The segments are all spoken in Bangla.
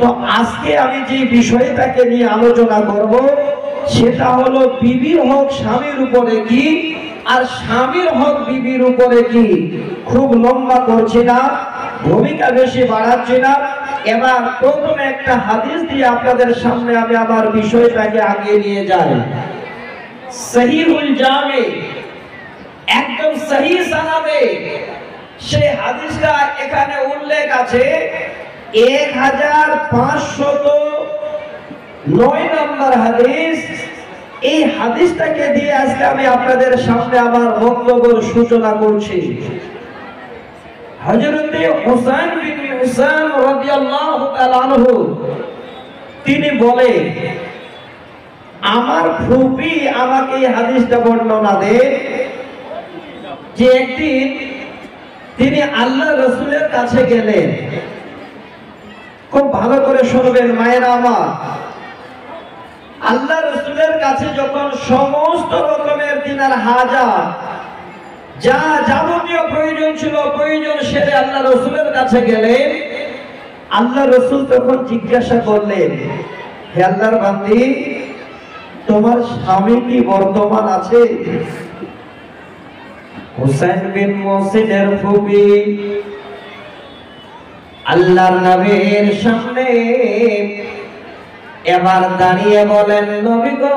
तो आज के आमी जी विषयटाके निये आलोचना करबो सेटा हलो बीबिर हक स्वामीर उपरे कि आर स्वामीर हक बीबिर उपरे कि। खूब लम्बा करछि ना, भूमिका बेशी बाड़ाछि ना। एबार प्रथमे एकटा हादिस दिये आपनादेर सामने आमि आबार विषयटाके आगिये निये जाई। सहीहुल जामे एकदम सही सनदे से हादिसटा एखाने उल्लेख आछे 1509 नम्बर हादिस। এই হাদিসটাকে দিয়ে আজকে আমি আপনাদের সামনে আমার বক্তব্যের সূচনা করছি। হযরত হুসাইন বিন হুসাইন রাদিয়াল্লাহু তাআলা আনহু তিনি বলে, আমার ফুপি আমাকে এই হাদিসটা বর্ণনা দেন যে একদিন তিনি আল্লাহর রাসূলের কাছে গেলেন। খুব ভালো করে শুনবেন মায়েরা আমার। আল্লাহ রাসূলের কাছে যখন সমস্ত রকমের দিনার হাজা যা যাবতীয় প্রয়োজন ছিল প্রয়োজন সেরে আল্লাহ রাসূলের কাছে গেলেন। আল্লাহ রাসূল তখন জিজ্ঞাসা করলেন, হে আল্লাহর বান্দী, তোমার স্বামী কি বর্তমান আছে? হুসাইন বিন মুসিনের ফুপি আল্লাহর নবীর সামনে এবার দাঁড়িয়ে বলেন, নবী গো,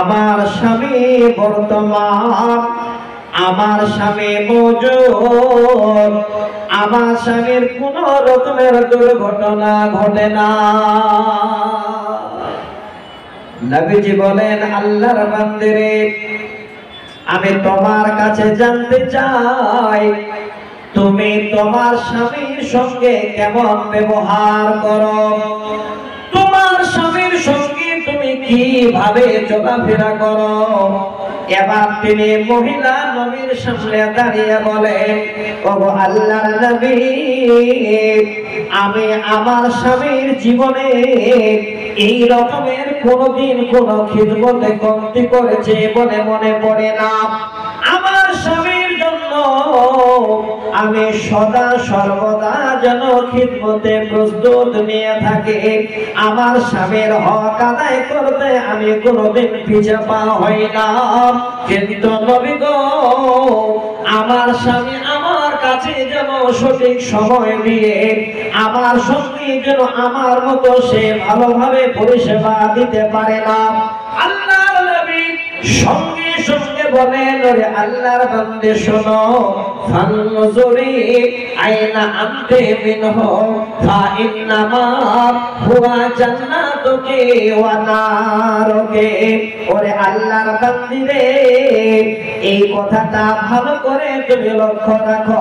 আমার স্বামী বর্তমান, আমার স্বামী মজুদ, আমার স্বামীর কোন রকমের দুর্ঘটনা ঘটে না। নবীজি বলেন, আল্লাহর বান্দারে, আমি তোমার কাছে জানতে চাই তুমি তোমার স্বামীর সঙ্গে কেমন ব্যবহার করো, তোমার স্বামীর সঙ্গে তুমি কিভাবে চলাফেরা করো। এবার তিনি মহিলা নবীর সামনে দাঁড়িয়ে বলেন, ওগো আল্লাহর নবী, আমি আমার স্বামীর জীবনে এই রকমের কোনদিন কোন খিদমতে কমতি করেছে বলে মনে পড়ে না। আমার স্বামীর জন্য আমি সদা সর্বদা যেন খিদমতে প্রস্তুত নিয়ে থাকি। আমার স্বামীর হক আদায় করতে আমি কোনোদিন পিছপা হই না। কিন্তু নবী গো, আমার স্বামী আমার কাছে যেন সঠিক সময় দিয়ে আমার সঙ্গে যেন আমার মতো সে ভালোভাবে পরিষেবা দিতে পারে না। আল্লাহর নবী সঙ্গে সঙ্গে বলেন, ওরে আল্লাহর বান্দা শোনো, ফানজুরি আইনা আনতে মিনহু ফা ইন্নামা হুয়া জান্নাতুকে ওয়া নারুকে। ওরে আল্লাহর বান্দা রে, এই কথাটা ভালো করে তুমি লক্ষ্য রাখো।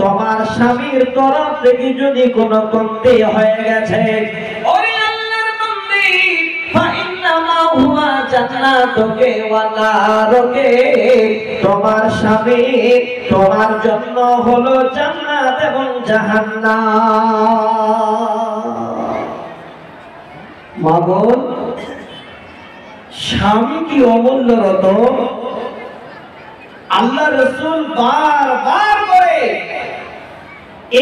তোমার স্বামীর তরফ থেকে যদি কোনো কমতি হয়ে গেছে, ওরে আল্লাহর বান্দা, ফা ইন্নামা হুয়া জান্নাতুকে ওয়া নারুকে, তোমার স্বামী তোমার জন্য হলো জান্নাত এবং জাহান্নাম। মাগো, স্বামী কি অমূল্য রতন। আল্লাহ রাসূল বারবার করে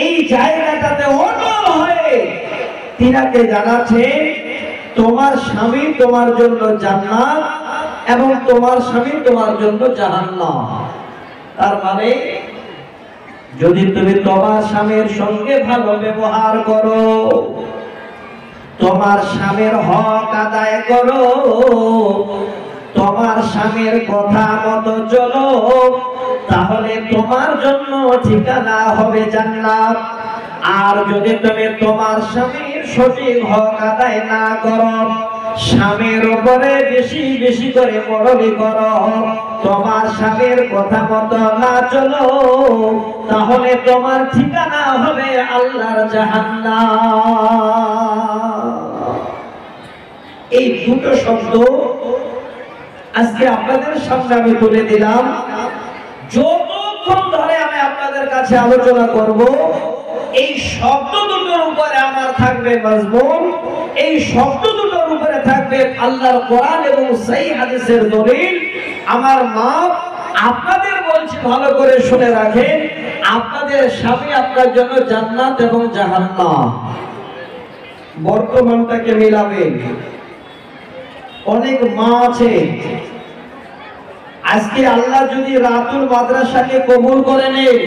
এই জায়গাটাতে অটল হয়ে তিনাকে জানাচ্ছে, তোমার স্বামী তোমার জন্য জান্নাত এবং তোমার স্বামী তোমার জন্য জাহান্নাম। তার মানে যদি তুমি তোমার স্বামীর সঙ্গে ভালো ব্যবহার করো, তোমার স্বামীর হক আদায় করো, তোমার স্বামীর কথা মতো চলো, তাহলে তোমার জন্য ঠিকানা হবে জান্নাত। আর যদি তুমি তোমার স্বামীর সঠিক হক আদায় না করো, স্বামীর উপরে বেশি বেশি করে মরলি করো, তোমার স্বামীর কথা মতো না চলো, তাহলে তোমার ঠিকানা হবে আল্লাহর জাহান্নাম। এই দুটো শব্দ আজকে আপনাদের সামনে আমি তুলে দিলাম। যতক্ষণ ধরে আমি আপনাদের কাছে আলোচনা করব, এই শব্দ দুটোর উপরে আমার থাকবে মজমুন, এই শব্দ দুটোর উপরে থাকবে আল্লাহর কোরআন এবং সহিহ হাদিসের দলিল। আমার মা আপনাদের বলছি, ভালো করে শুনে রাখেন। আপনাদের স্বামী আপনার জন্য জান্নাত এবং জাহান্নাম বর্তমানটাকে মিলাবেন। অনেক মা আছে আজকে আল্লাহ যদি রাতুল মাদ্রাসাকে কবুল করে নেন,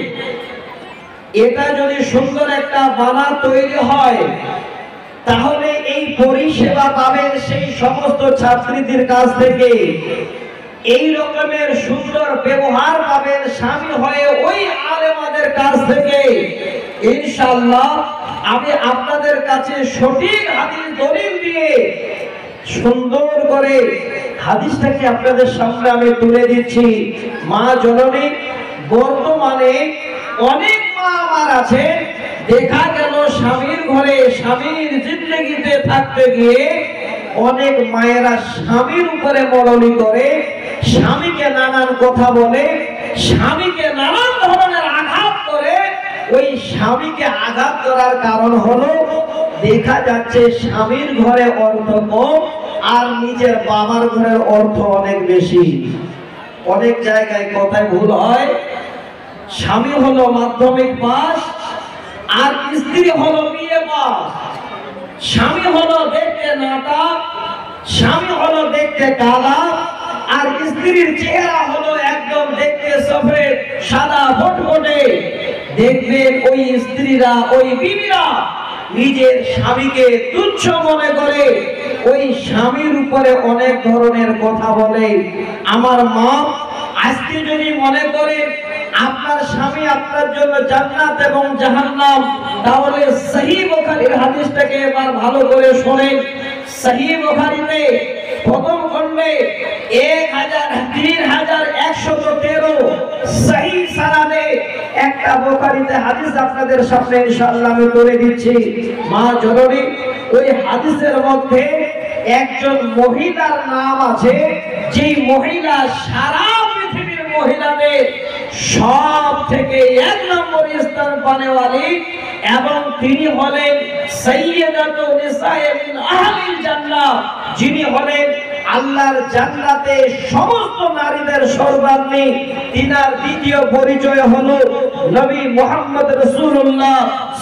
এটা যদি সুন্দর একটা বানা তৈরি হয় তাহলে এই পরিষেবা পাবেন সেই সমস্ত ছাত্রীদের কাছ থেকে, এই রকমের সুন্দর ব্যবহার পাবেন স্বামী হয়ে ওই আলেমাদের কাছ থেকে। ইনশাআল্লাহ আমি আপনাদের কাছে সঠিক হাদিস দলিল দিয়ে সুন্দর করে হাদিসটাকে আপনাদের সামনে আমি তুলে দিচ্ছি। মা জননী, বর্তমানে অনেক মা আমার আছে দেখা গেল স্বামীর ঘরে স্বামীর জিন্দেগিতে থাকতে গিয়ে অনেক মায়েরা স্বামীর উপরে মরণি করে, স্বামীকে নানান কথা বলে, স্বামীকে নানান ধরনের আঘাত করে। ওই স্বামীকে আঘাত করার কারণ হলো দেখা যাচ্ছে স্বামীর ঘরে অর্থ কম আর নিজের বাবার ঘরের অর্থ অনেক বেশি। অনেক জায়গায় কথায় ভুল হয়, স্বামী হলো মাধ্যমিক পাস আর স্ত্রী হলো বিএ পাস। স্বামী হলো দেখতে নাটা, স্বামী হলো দেখতে কালা, আর স্ত্রীর চেহারা হলো একদম দেখতে সফেদ সাদা ভটভটে। দেখবেন ওই স্ত্রীরা ওই বিবিরা নিজের স্বামীকে তুচ্ছ মনে করে, ওই স্বামীর উপরে অনেক ধরনের কথা বলে। আমার মা আজকে যদি মনে করে আপনার স্বামী আপনার জন্য জান্নাত এবং জাহান্নাম, তাহলে সহিহ বুখারীর হাদিসটাকে একবার ভালো করে শুনেন। সহিহ বুখারীতে প্রথম খণ্ডে 103113 সহিহ সনদে একটা বুখারীতে হাদিস আপনাদের সামনে ইনশাআল্লাহ আমি তুলে দিচ্ছি। মা জরুরি ওই হাদিসের মধ্যে একজন মহিলার নাম আছে যেই মহিলা সারা পৃথিবীর মহিলাদের সব থেকে এক নম্বর স্থান পানেওয়ালি, এবং তিনি হলেন সাইয়্যিদাতুন নিসায়ে মিন আহলিল জান্নাহ, যিনি হলেন আল্লাহর জান্নাতে সমস্ত নারীদের সর্বাধিক। তিনার দ্বিতীয় পরিচয় হলো নবী মুহাম্মদ রাসূলুল্লাহ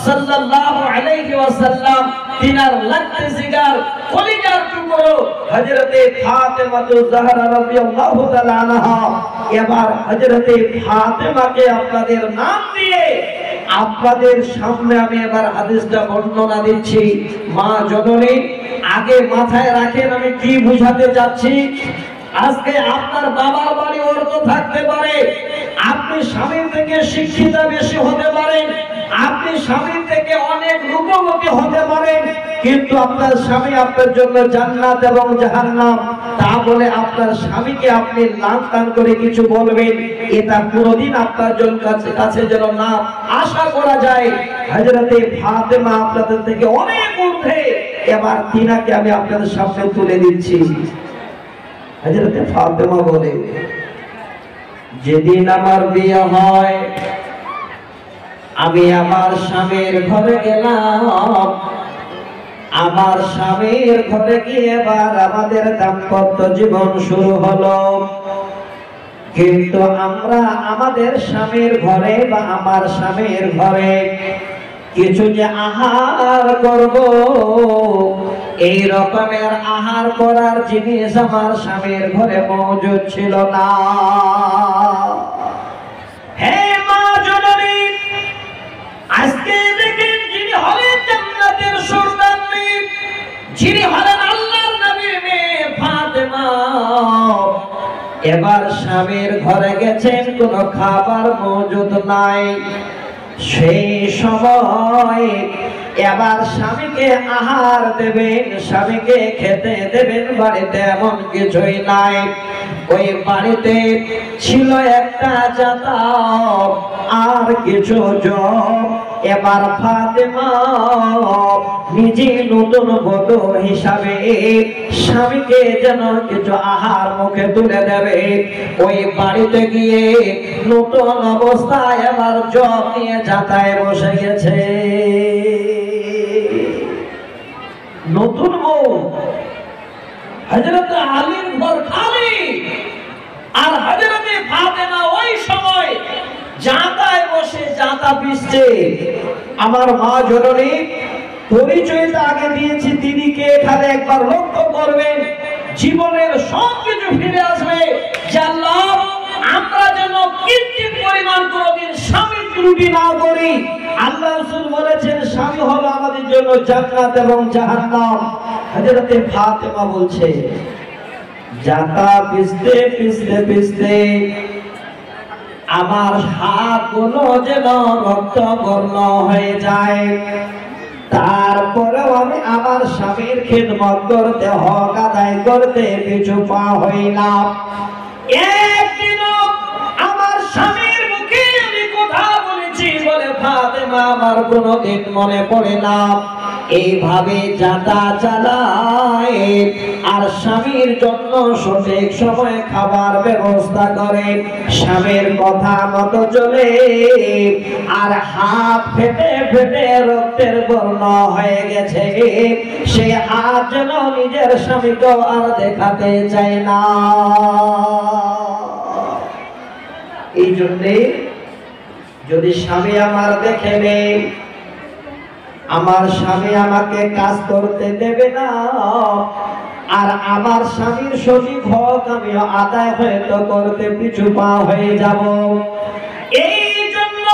সাল্লাল্লাহু আলাইহি ওয়াসাল্লাম তিনার লাখে জিগার কলিজার টুকরো হযরতে ফাতেমাতু জাহরা রাদিয়াল্লাহু তাআলা আনহা। এবার হযরতে ফাতেমাকে আপনাদের নাম দিয়ে আপনাদের সামনে আমি এবার হাদিসটা বর্ণনা দিচ্ছি। মা জননী, আগে মাথায় রাখেন আমি কি বুঝাতে যাচ্ছি। আজকে আপনার বাবার বাড়ি অর্থ থাকতে পারে, আপনি স্বামীর থেকে শিক্ষিত বেশি হতে পারেন, আপনি স্বামীর থেকে অনেক রূপবতী হতে পারেন, কিন্তু আপনার স্বামী আপনার জন্য জান্নাত এবং জাহান্নাম। তা বলে আপনার স্বামীকে আপনি লাঞ্ছনা করে কিছু বলবেন, এটা কোনোদিন আপনার জন্য কাছে যেন না আশা করা যায়। হযরতে ফাতেমা আপনাদের থেকে অনেক ঊর্ধ্বে, এবার তিনাকে আমি আপনাদের সামনে তুলে দিচ্ছি। হযরতে ফাতেমা বলে, যেদিন আমার বিয়ে হয় আমি আমার স্বামীর ঘরে গেলাম, আমার স্বামীর ঘরে গিয়ে এবার আমাদের দাম্পত্য জীবন শুরু হলো, কিন্তু আমরা আমাদের স্বামীর ঘরে বা আমার স্বামীর ঘরে কিছু যে আহার করব, এই রকমের আহার করার জিনিস আমার স্বামীর ঘরে মজুদ ছিল না। আজকে দেখেন যিনি হলেন জান্নাতের সর্দারনী, যিনি হলেন আল্লাহর নবীর মেয়ে ফাতেমা, এবার স্বামীর ঘরে গেছেন, কোনো খাবার মজুদ নাই। সেই সময় এবার স্বামীকে আহার দেবেন, স্বামীকে খেতে দেবেন, বাড়িতে এমন কিছুই নাই। ওই বাড়িতে ছিল একটা জাতা আর কিছু জব। এবার ফাতেমা নিজে নতুন বধূ হিসাবে স্বামীকে যেন কিছু আহার মুখে তুলে দেবে, ওই বাড়িতে গিয়ে নতুন অবস্থায় এবার জব নিয়ে জাতায় বসে গেছে। নতুন বউ, হযরত আলীর ঘর খালি আর হযরতে ফাতেমা ওই সময় জাতায় বসে জাত সারা বিশ্বে আমার মা জননী পরিচয়টা আগে দিয়েছি, তিনি কে এখানে একবার লক্ষ্য করবেন, জীবনের সব কিছু ফিরে আসবে। আল্লাহ আমরা যেন কিঞ্চিৎ পরিমাণ কোনদিন স্বামীর ত্রুটি না করি। আল্লাহ রাসূল বলেছেন স্বামী হলো আমাদের জন্য জান্নাত এবং জাহান্নাম। হযরতে ফাতেমা বলছে যাতা পিছতে পিছতে পিছতে আমার হাতগুলো যেন রক্তবর্ণ হয়ে যায়, তারপরেও আমি আমার স্বামীর খিদমত করতে হক আদায় করতে পিছু পা হইলাম। একদিনও আমার স্বামীর মুখে আমি কথা বলেছি বলে ফাতেমা আমার কোনদিন মনে পড়ে না। এইভাবে যাতা চালায় আর স্বামীর জন্য সঠিক সময় খাবার ব্যবস্থা করে, স্বামীর কথা মতো চলে, আর হাত ফেটে ফেটে রক্তের বর্ণ হয়ে গেছে। সে হাত যেন নিজের স্বামীকে আর দেখাতে চায় না। এই জন্যে যদি স্বামী আমার দেখে নেই, আমার স্বামী আমাকে কাজ করতে দেবে না, আর আমার স্বামীর সঠিক হক আমি আদায় হয়তো করতে পিছু পা হয়ে যাব। এই জন্য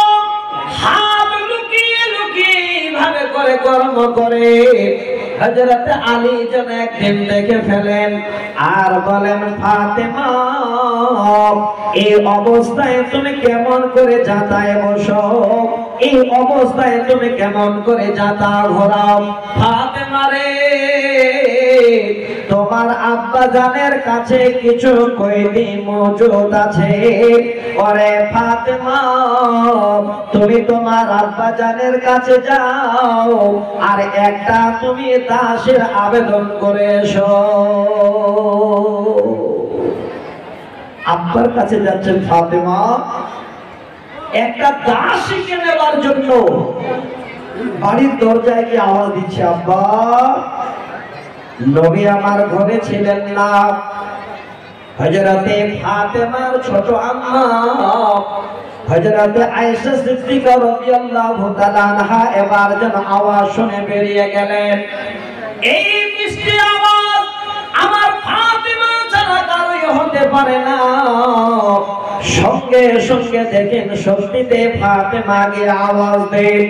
হাত লুকিয়ে লুকিয়ে এইভাবে করে কর্ম করে। হযরত আলী যেন একদিন দেখে ফেলেন আর বলেন ফাতেমা এই অবস্থায় তুমি কেমন করে যাতায় বসো, এই অবস্থায় তুমি কেমন করে যাতা ঘোরাও? ফাতেমা রে তোমার আব্বা জানের কাছে কিছু কয়েদি মজুদ আছে। ওরে ফাতেমা তুমি তোমার আব্বা জানের কাছে যাও আর একটা তুমি দাসের আবেদন করে এসো। আব্বার কাছে যাচ্ছেন ফাতেমা একটা দাস শিখে নেওয়ার জন্য। বাড়ির দরজায় গিয়ে আওয়াজ দিচ্ছে আব্বা নবী আমার ঘরে ছিলেন না। হযরতে ফাতেমার ছোট আম্মা হযরতে আয়েশা সিদ্দিকা রাদিয়াল্লাহু তাআলা আনহা এবার যেন আওয়াজ শুনে বেরিয়ে গেলেন। এই মিষ্টি আওয়াজ আমার ফাতেমা ছাড়া কারোই হতে পারে না। সঙ্গে সঙ্গে দেখেন সত্যিতে ফাতেমা গিয়ে আওয়াজ দেন।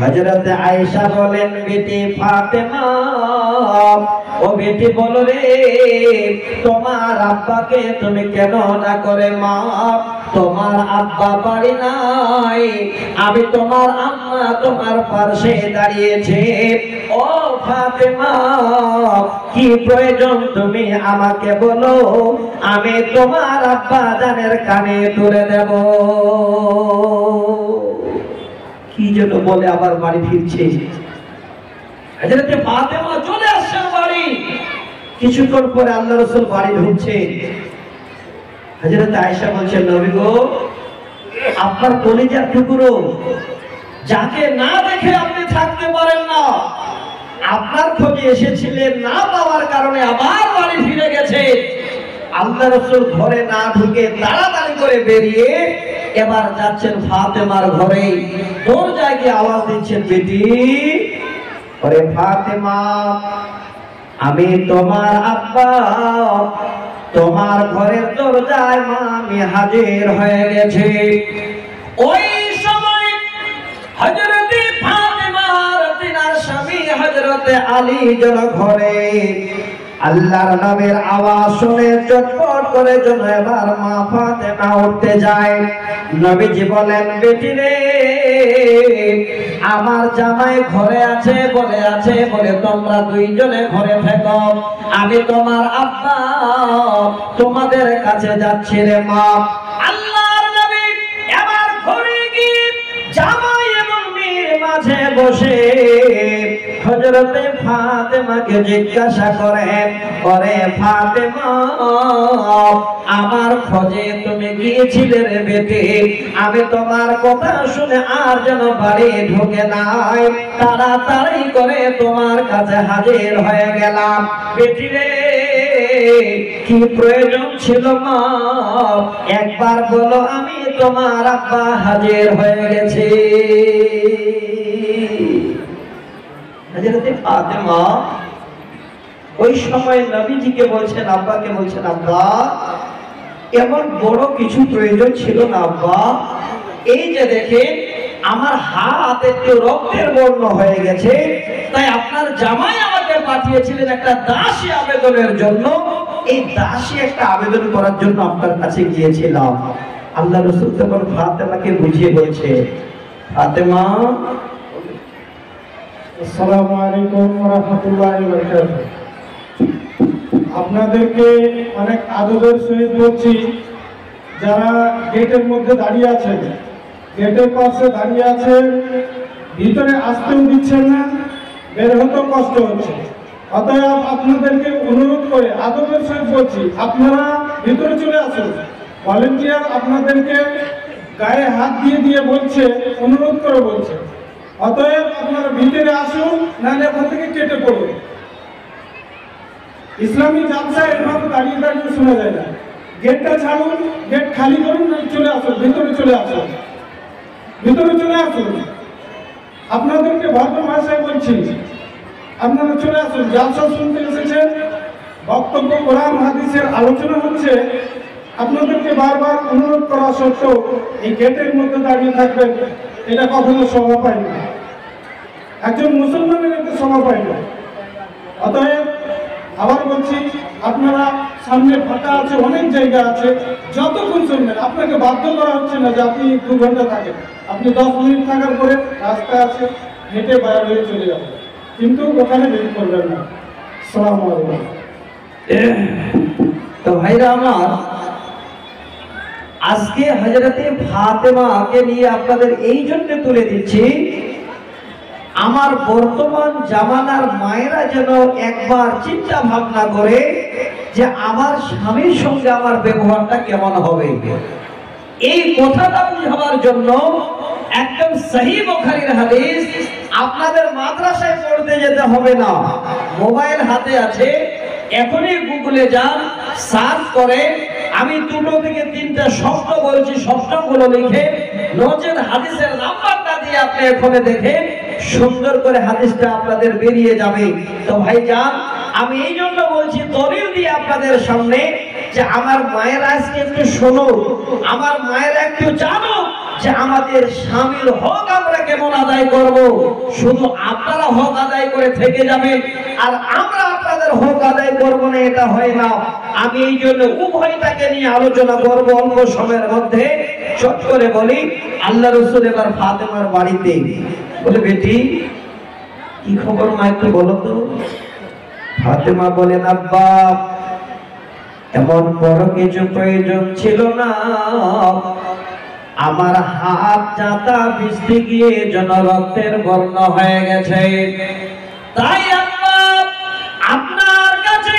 হযরত আয়েশা বলেন বেটি ফাতেমা ও বেটি বলো রে তোমার আব্বাকে তুমি কেন না করে মা? তোমার আব্বা বাড়ি নাই, আমি তোমার আম্মা তোমার পাশে দাঁড়িয়েছে। ও ফাতেমা কি প্রয়োজন তুমি আমাকে বলো, আমি তোমার আব্বা জানের কানে তুলে দেব। কি যেন বলে আবার বাড়ি ফিরছে। হযরতে ফাতেমা চলে আসছেন বাড়ি। কিছুক্ষণ পরে আল্লাহ রাসূল বাড়ি ঢুকছে। হযরত আয়েশা বলছেন নবী গো আপনার কলিজার টুকরো যাকে না দেখে আপনি থাকতে পারেন না, আপনার খোঁজে এসেছিলেন, না পাওয়ার কারণে আবার বাড়ি ফিরে গেছে। আল্লাহ রাসূল ঘরে না ঢুকে তাড়াতাড়ি করে বেরিয়ে এবার যাচ্ছেন ফাতেমার ঘরে। দরজায় গিয়ে আওয়াজ দিচ্ছেন বেটি ওরে ফাতেমা আমি তোমার আব্বা তোমার ঘরের দরজায় মা আমি হাজির হয়ে গেছি। ওই সময় হযরতে ফাতেমা তিনার স্বামী হযরতে আলী যেন ঘরে। আল্লাহর নামের আওয়াজ শুনে চটপট করে যেন এবার মা ফাতেমা উঠতে যায়। নবীজি বলেন বেটি রে আমার জামাই ঘরে আছে বলে তোমরা দুইজনে ঘরে থাকো, আমি তোমার আব্বা তোমাদের কাছে যাচ্ছি রে মা। আল্লাহর নবী এবার ঘরে গিয়ে জামাই এবং মেয়ের মাঝে বসে হযরতে ফাতেমাকে জিজ্ঞাসা করেন ওরে ফাতেমা আমার খোঁজে তুমি গিয়েছিলে রে বেটি, আমি তোমার কথা শুনে আর যেন বাড়ি ঢুকে নাই, তাড়াতাড়ি করে তোমার কাছে হাজির হয়ে গেলাম। বেটি রে কি প্রয়োজন ছিল মা একবার বলো, আমি তোমার আব্বা হাজির হয়ে গেছে। হযরতে ফাতেমা ওই সময় নবীজিকে বলছেন, আব্বাকে বলছেন, আব্বা এমন বড় কিছু প্রয়োজন ছিল না আব্বা, এই যে দেখেন আমার হাত একটু রক্তের বর্ণ হয়ে গেছে, তাই আপনার জামাই আমাকে পাঠিয়েছিলেন একটা দাসী আবেদনের জন্য, এই দাসী একটা আবেদন করার জন্য আপনার কাছে গিয়েছিলাম। আল্লাহ রাসূল তখন ফাতেমাকে বুঝিয়ে বলছে, ফাতেমা আসসালামু আলাইকুম ওয়া রাহমাতুল্লাহি ওয়া বারাকাতুহু, আপনাদেরকে অনেক আদরের সহিত বলছি, যারা গেটের মধ্যে দাঁড়িয়ে আছেন, গেটের পাশে দাঁড়িয়ে আছেন, ভিতরে আসতেও দিচ্ছেন না, বের হতেও কষ্ট হচ্ছে, অতএব আপনাদেরকে অনুরোধ করে আদবের সহিত বলছি আপনারা ভিতরে চলে আসুন। ভলেন্টিয়ার আপনাদেরকে গায়ে হাত দিয়ে দিয়ে বলছে, অনুরোধ করে বলছে, অতএব আপনারা ভিতরে আসুন, নাহলে ওখান থেকে কেটে পড়ুন। ইসলামী জালসা এভাবে দাঁড়িয়ে দাঁড়িয়ে শোনা যায় না, গেটটা ছাড়ুন, গেট খালি করুন, চলে আসুন, ভিতরে চলে আসুন, ভিতরে চলে আসুন। আপনাদেরকে ভদ্র ভাষায় বলছি, আপনারা চলে আসুন। জালসা শুনতে এসেছেন, বক্তব্য কোরআন হাদিসের আলোচনা হচ্ছে, আপনাদেরকে বারবার অনুরোধ করা সত্ত্বেও এই গেটের মধ্যে দাঁড়িয়ে থাকবেন, এটা কখনো শোভা পায় না, একজন মুসলমানের এতে শোভা পায় না। অতএব আবার বলছি, আপনারা সামনে ফাঁকা আছে, অনেক জায়গা আছে, যতক্ষণ শুনবেন, আপনাকে বাধ্য করা হচ্ছে না যে আপনি 2 ঘন্টা থাকেন, আপনি 10 মিনিট থাকার পরে রাস্তা আছে, হেঁটে বাইরে হয়ে চলে যাবেন, কিন্তু ওখানে দেরি করবেন না। আসসালামু আলাইকুম। তো ভাইরা আমার, আজকে হযরতে ফাতেমাকে নিয়ে আপনাদের এই জন্য তুলে দিচ্ছি, আমার বর্তমান জামানার মায়েরা যেন একবার চিন্তা ভাবনা করে যে আমার স্বামীর সঙ্গে আমার ব্যবহারটা কেমন হবে। এই কথাটা বুঝাবার জন্য একদম সহিহ বুখারীর হাদিস, আপনাদের মাদ্রাসায় পড়তে যেতে হবে না, মোবাইল হাতে আছে, এখনই গুগলে যান, সার্চ করে, আমি 2 থেকে 3টা শব্দ বলছি, শব্দগুলো লিখে নজর হাদিসের নাম্বারটা দিয়ে আপনি এখানে দেখেন, সুন্দর করে হাদিসটা আপনাদের বেরিয়ে যাবে। তো ভাইজান, আমি এই জন্য বলছি দলিল দিয়ে আপনাদের সামনে, যে আমার মায়েরা আজকে একটু শোনো, আমার মায়েরা একটু জানো যে আমাদের স্বামীর হক আমরা কেমন আদায় করব। শুধু আপনারা হক আদায় করে থেকে যাবেন আর আমরা আপনাদের হক আদায় করব না, এটা হয় না। আমি এই জন্য উভয়টাকে নিয়ে আলোচনা করব অল্প সময়ের মধ্যে। চট করে বলি, আল্লাহ রাসূল এবার ফাতেমার বাড়িতে বলে, বেটি কি খবর মা, একটু বলো তো। ফাতেমা বলেন, আব্বা এমন বড় কিছু প্রয়োজন ছিল না, আমার হাত যাতা ভিজতে গিয়ে যেন রক্তের বর্ণ হয়ে গেছে, তাই আব্বা আপনার কাছে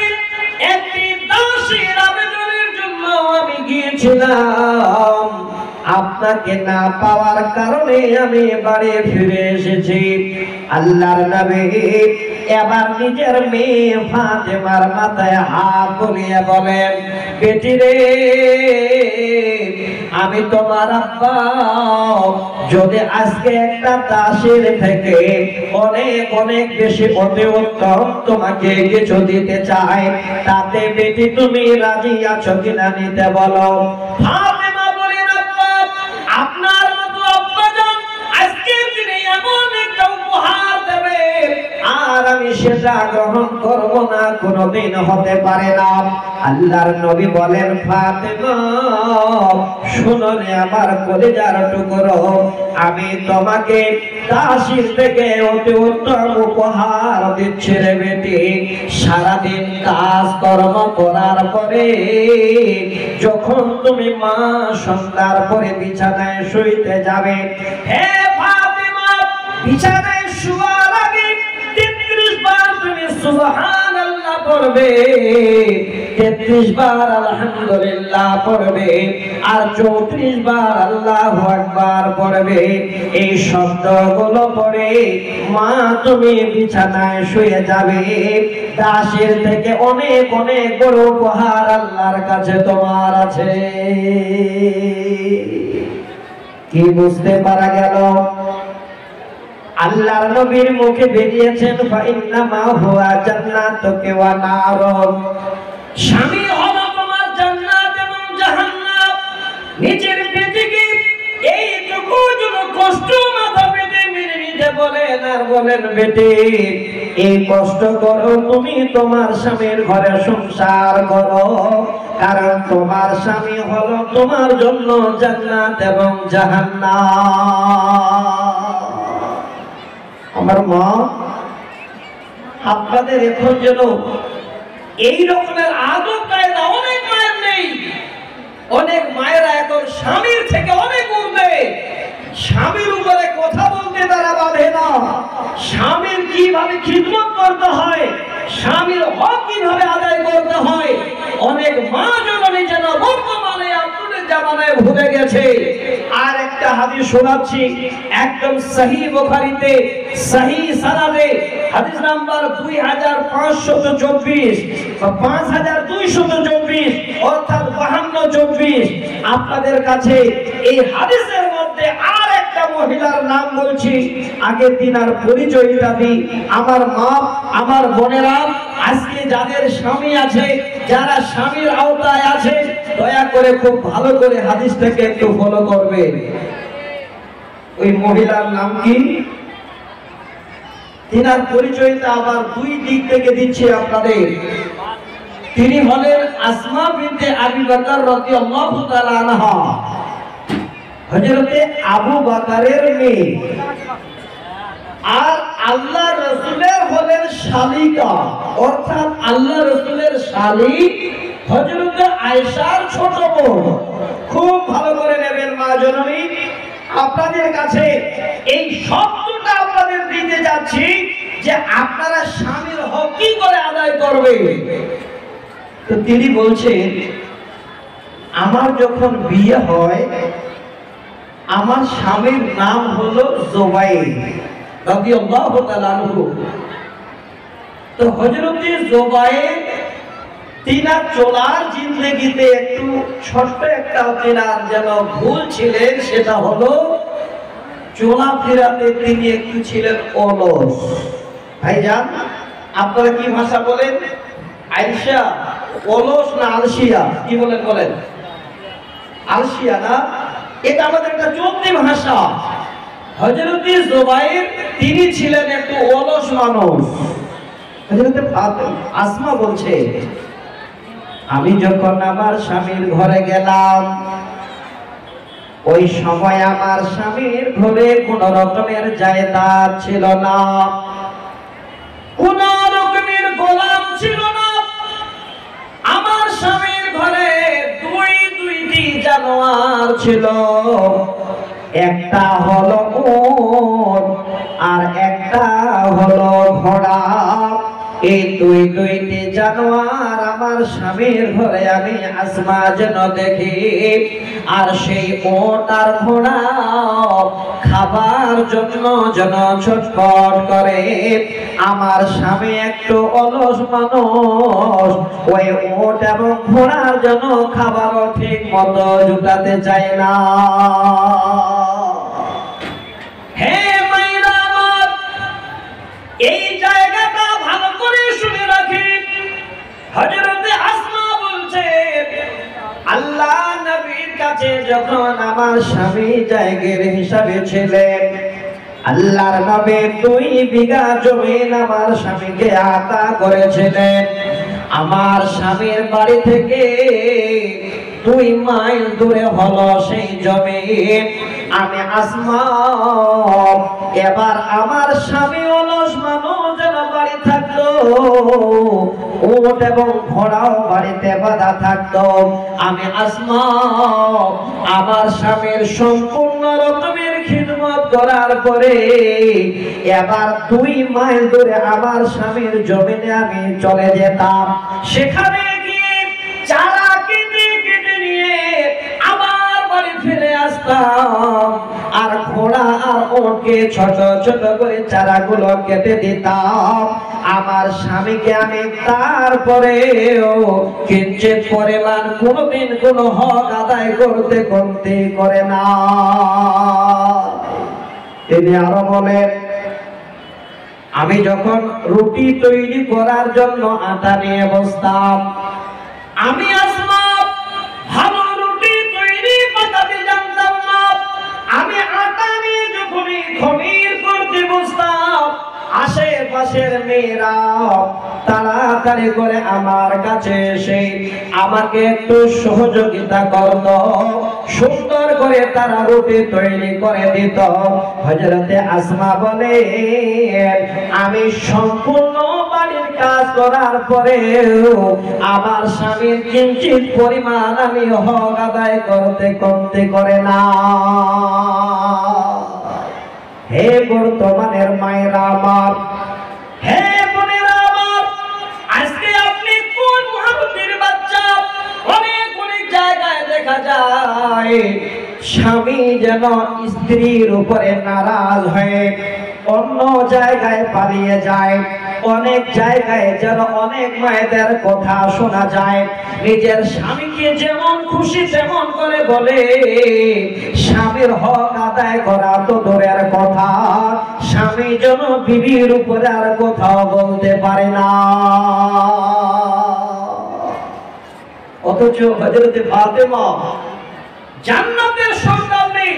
একটি দাসীর আবেদনের জন্য আমি গিয়েছিলাম, আপনাকে না পাওয়ার কারণে আমি বাড়ি ফিরে এসেছি। আল্লাহর নবী এবার নিজের মেয়ে ফাতেমার মাথায় হাত বুলিয়ে বলেন, বেটি রে, আমি তোমার আব্বা, যদি আজকে একটা দাসীর থেকে অনেক অনেক বেশি অতি উত্তম তোমাকে কিছু দিতে চাই, তাতে বেটি তুমি রাজি আছো কিনা নিতে বলো। সেটা গ্রহণ করব না, কোনদিন হতে পারে না। আল্লাহর নবী বলেন, ফাতেমা শোনো রে আমার কলিজার টুকরো, আমি তোমাকে দাসীর থেকে অতি উত্তম উপহার দিচ্ছি রে বেটি। সারাদিন কাজ কর্ম করার পরে যখন তুমি মা সন্ধ্যার পরে বিছানায় শুইতে যাবে, হে ফাতেমা বিছানায় শুয়া সুবহানাল্লাহ পড়বে, 33 বার আলহামদুলিল্লাহ পড়বে, আর 34 বার আল্লাহু আকবার পড়বে। এই শব্দগুলো পড়ে মা তুমি বিছানায় শুয়ে যাবে, দাসের থেকে অনেক অনেক বড় উপহার আল্লাহর কাছে তোমার আছে। কি বুঝতে পারা গেল? আল্লাহর নবীর মুখে বেরিয়েছেন ফা ইন্নামা হুয়া জান্নাতুকে ওয়া নার, স্বামী হলো তোমার জান্নাত এবং জাহান্নাম। নিজের বেদিকে এইটুকু যত কষ্ট মাথা পেতে মেনে নিতে বলেন আর বলেন বেটি এই কষ্ট করো তুমি তোমার স্বামীর ঘরে সংসার করো, কারণ তোমার স্বামী হলো তোমার জন্য জান্নাত এবং জাহান্নাম। আমার মা আপনাদের এখন যেন এই রকমের আদব কায়দা অনেক মায়ের নেই। অনেক মায়েরা এখন স্বামীর থেকে অনেক উঠবে, স্বামীর উপরে কথা বলতে তারা বাধে না, স্বামীর কিভাবে খিদমত করতে হয়, স্বামীর হক কিভাবে আদায় করতে হয় অনেক মা জননী যেন বর্তমানে আপনাদের জামানায় ভুলে গেছে। আর একটা হাদিস শোনাচ্ছি একদম সহিহ বুখারীতে সহিহ সনদে হাদিস নাম্বার 2524 বা 5224 অর্থাৎ 5224। আপনাদের কাছে এই হাদিসের মধ্যে আর একটা মহিলার নাম বলছি, আগে তিনার পরিচয়টা দিই। আমার মা, আমার বোনেরা, আজকে যাদের স্বামী আছে, যারা স্বামীর আওতায় আছে, দয়া করে খুব ভালো করে হাদিসটাকে একটু ফলো করবে। ওই মহিলার নাম কি? তিনার পরিচয়টা আবার দুই দিক থেকে দিচ্ছি আপনাদের। তিনি হলেন আসমা বিনতে আবি বকর রাদিয়াল্লাহু তাআলা আনহা, হযরতে আবু বকরের মেয়ে, আর আল্লাহ রাসূলের হলেন শালিকা, অর্থাৎ আল্লাহ রাসূলের শালী হযরত আয়েশার ছোট বোন। খুব ভালো করে নেবেন মা জননী। আপনাদের কাছে এই শব্দটা আপনাদের দিতে যাচ্ছি যে আপনারা স্বামীর হক কি করে আদায় করবে। তো তিনি বলছেন আমার যখন বিয়ে হয় আমার স্বামীর নাম হলো জুবাইর রাদিয়াল্লাহু তাআলা আনহু। তো হযরত জুবাইর তিনার চলার জিন্দগিতে একটু ছোট্ট একটা তিনার যেন ভুল ছিলেন, সেটা হলো চলাফেরাতে তিনি একটু ছিলেন অলস। ভাইজান আপনারা কি ভাষা বলেন? আয়েশা অলস না আলসিয়া? কি বলেন? বলেন আলসিয়া না? এটা আমাদের একটা চলতি ভাষা। হযরত জুবাইর তিনি ছিলেন একটু অলস মানুষ। হযরত আসমা বলছে আমি যখন আমার স্বামীর ঘরে গেলাম ওই সময় আমার স্বামীর ঘরে কোন রকমের জায়দাত ছিল না, কোন রকমের গোলাম ছিল না। আমার স্বামীর ঘরে দুইটি জানোয়ার ছিল, একটা হলো উট আর একটা হলো ঘোড়া। এই দুইটি জানোয়ার আমার স্বামীর ঘরে আমি আসমা যেন দেখি, আর সেই উট আর ঘোড়া খাবার জন্য যেন ছটফট করে। আমার স্বামী একটু অলস মানুষ, ওই উট এবং ঘোড়ার জন্য খাবারও ঠিক মতো জুটাতে চায় না। এই জায়গাটা ভালো করে শুনে রাখেন। হযরতে আসমা বলছে আল্লাহ নবীর কাছে যখন আমার স্বামী জায়গার হিসাবে ছিলেন আল্লাহর নবী 2 বিঘা জমি আমার স্বামীকে আতা করেছিলেন। আমার স্বামীর বাড়ি থেকে 2 মাইল দূরে হলো সেই জমি। আমি আসমা এবার আমার স্বামী অলস মানুষ যেন বাড়ি থাকলো, উট এবং ঘোড়াও বাড়িতে বাঁধা থাকতো। আমি আসমা আমার স্বামীর সম্পূর্ণ রকমের খিদমত করার পরে এবার 2 মাইল দূরে আমার স্বামীর জমিনে আমি চলে যেতাম। সেখানে গিয়ে চারা কেটে কেটে নিয়ে আবার বাড়ি ফেলে আসতাম আর খোলা আর ওকে ছোট ছোট করে চারাগুলো কেটে দিতাম। আমার স্বামীকে আমি তারপরেও কিঞ্চিত পরিমাণ কোনোদিন কোনো হক আদায় করতে কমতি করে না। তিনি আরো বলেন, আমি যখন রুটি তৈরি করার জন্য আটা নিয়ে বসতাম, আমি আসমা ভালো রুটি তৈরি করতে জানতাম না। আমি আটা নিয়ে যখন খমির করতে বসতাম, আশেপাশের মেয়েরা তাড়াতাড়ি করে আমার কাছে এসে আমাকে একটু সহযোগিতা করত, সুন্দর করে তারা রুটি তৈরি করে দিত। হযরতে আসমা বলে, আমি সম্পূর্ণ বাড়ির কাজ করার পরেও আমার স্বামীর কিঞ্চিত পরিমাণ আমি হক আদায় করতে কমতে করে না। হে বর্তমানের মায়েরা আমার, হে বোনেরা আমার, আজকে আপনি কোন মহাবীর বাচ্চা, অনেক অনেক জায়গায় দেখা যায় স্বামী যেন স্ত্রীর উপরে নারাজ হয়ে অন্য জায়গায় পালিয়ে যায়। অনেক জায়গায় যেন অনেক মায়েদের কথা শোনা যায়, নিজের স্বামীকে যেমন খুশি তেমন করে বলে, স্বামীর হক আদায় করা তো দূরের কথা, স্বামী যেন বিবির উপরে আর কোথাও বলতে পারে না। অথচ হযরতে ফাতেমা জান্নাতের সন্তান নেই,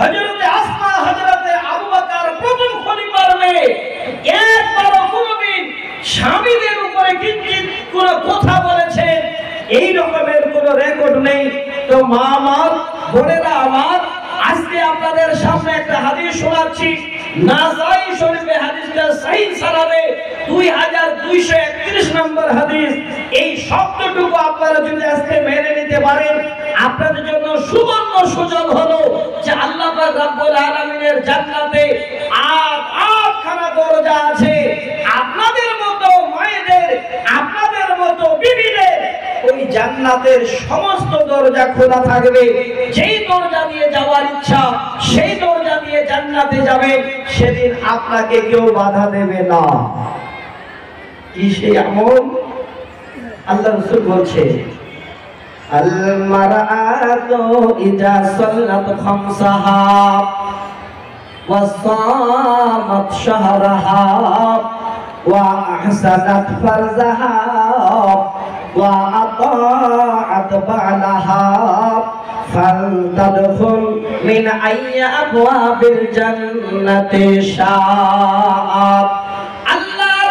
হযরতে আসমা হযরতে আবু বকর প্রথম খলিফার মেয়ে, একবার কোনদিন স্বামীদের উপরে কিঞ্চিত কোনো কথা বলেছে এই রকমের কোনো রেকর্ড নেই। তো মা আমার, বোনেরা আমার, আজকে আপনাদের সামনে একটা হাদিস শোনাচ্ছি। নাসাই শরীফে হাদিসটা সহিহ সনদে 2231 নম্বর হাদিস। এই শব্দটুকু আপনারা যদি আজকে মেনে নিতে পারেন, আপনাদের জন্য সুবর্ণ সুযোগ হলো যে আল্লাহ পাক রব্বুল আলামিনের জান্নাতে আট আটখানা দরজা আছে। আপনাদের মতো মায়েদের, আপনাদের মতো বিবিদের ওই জান্নাতের সমস্ত দরজা খোলা থাকবে। যেই দরজা দিয়ে যাওয়ার ইচ্ছা সেই দরজা দিয়ে জান্নাতে যাবে, সেদিন আপনাকে কেউ বাধা দেবে না। কি সেই আমল? আল্লাহ রাসূল বলছে, আল মারাতু ইজা সাল্লাত খামসাহা ওয়া সামাত শাহরাহা ওয়া আহসানাত ফারজাহা ওয়া আতাআত বালাহা ফালতাদখুল মিন আইয়্যা আবওয়াবিল জান্নাতি শাআত। আল্লাহর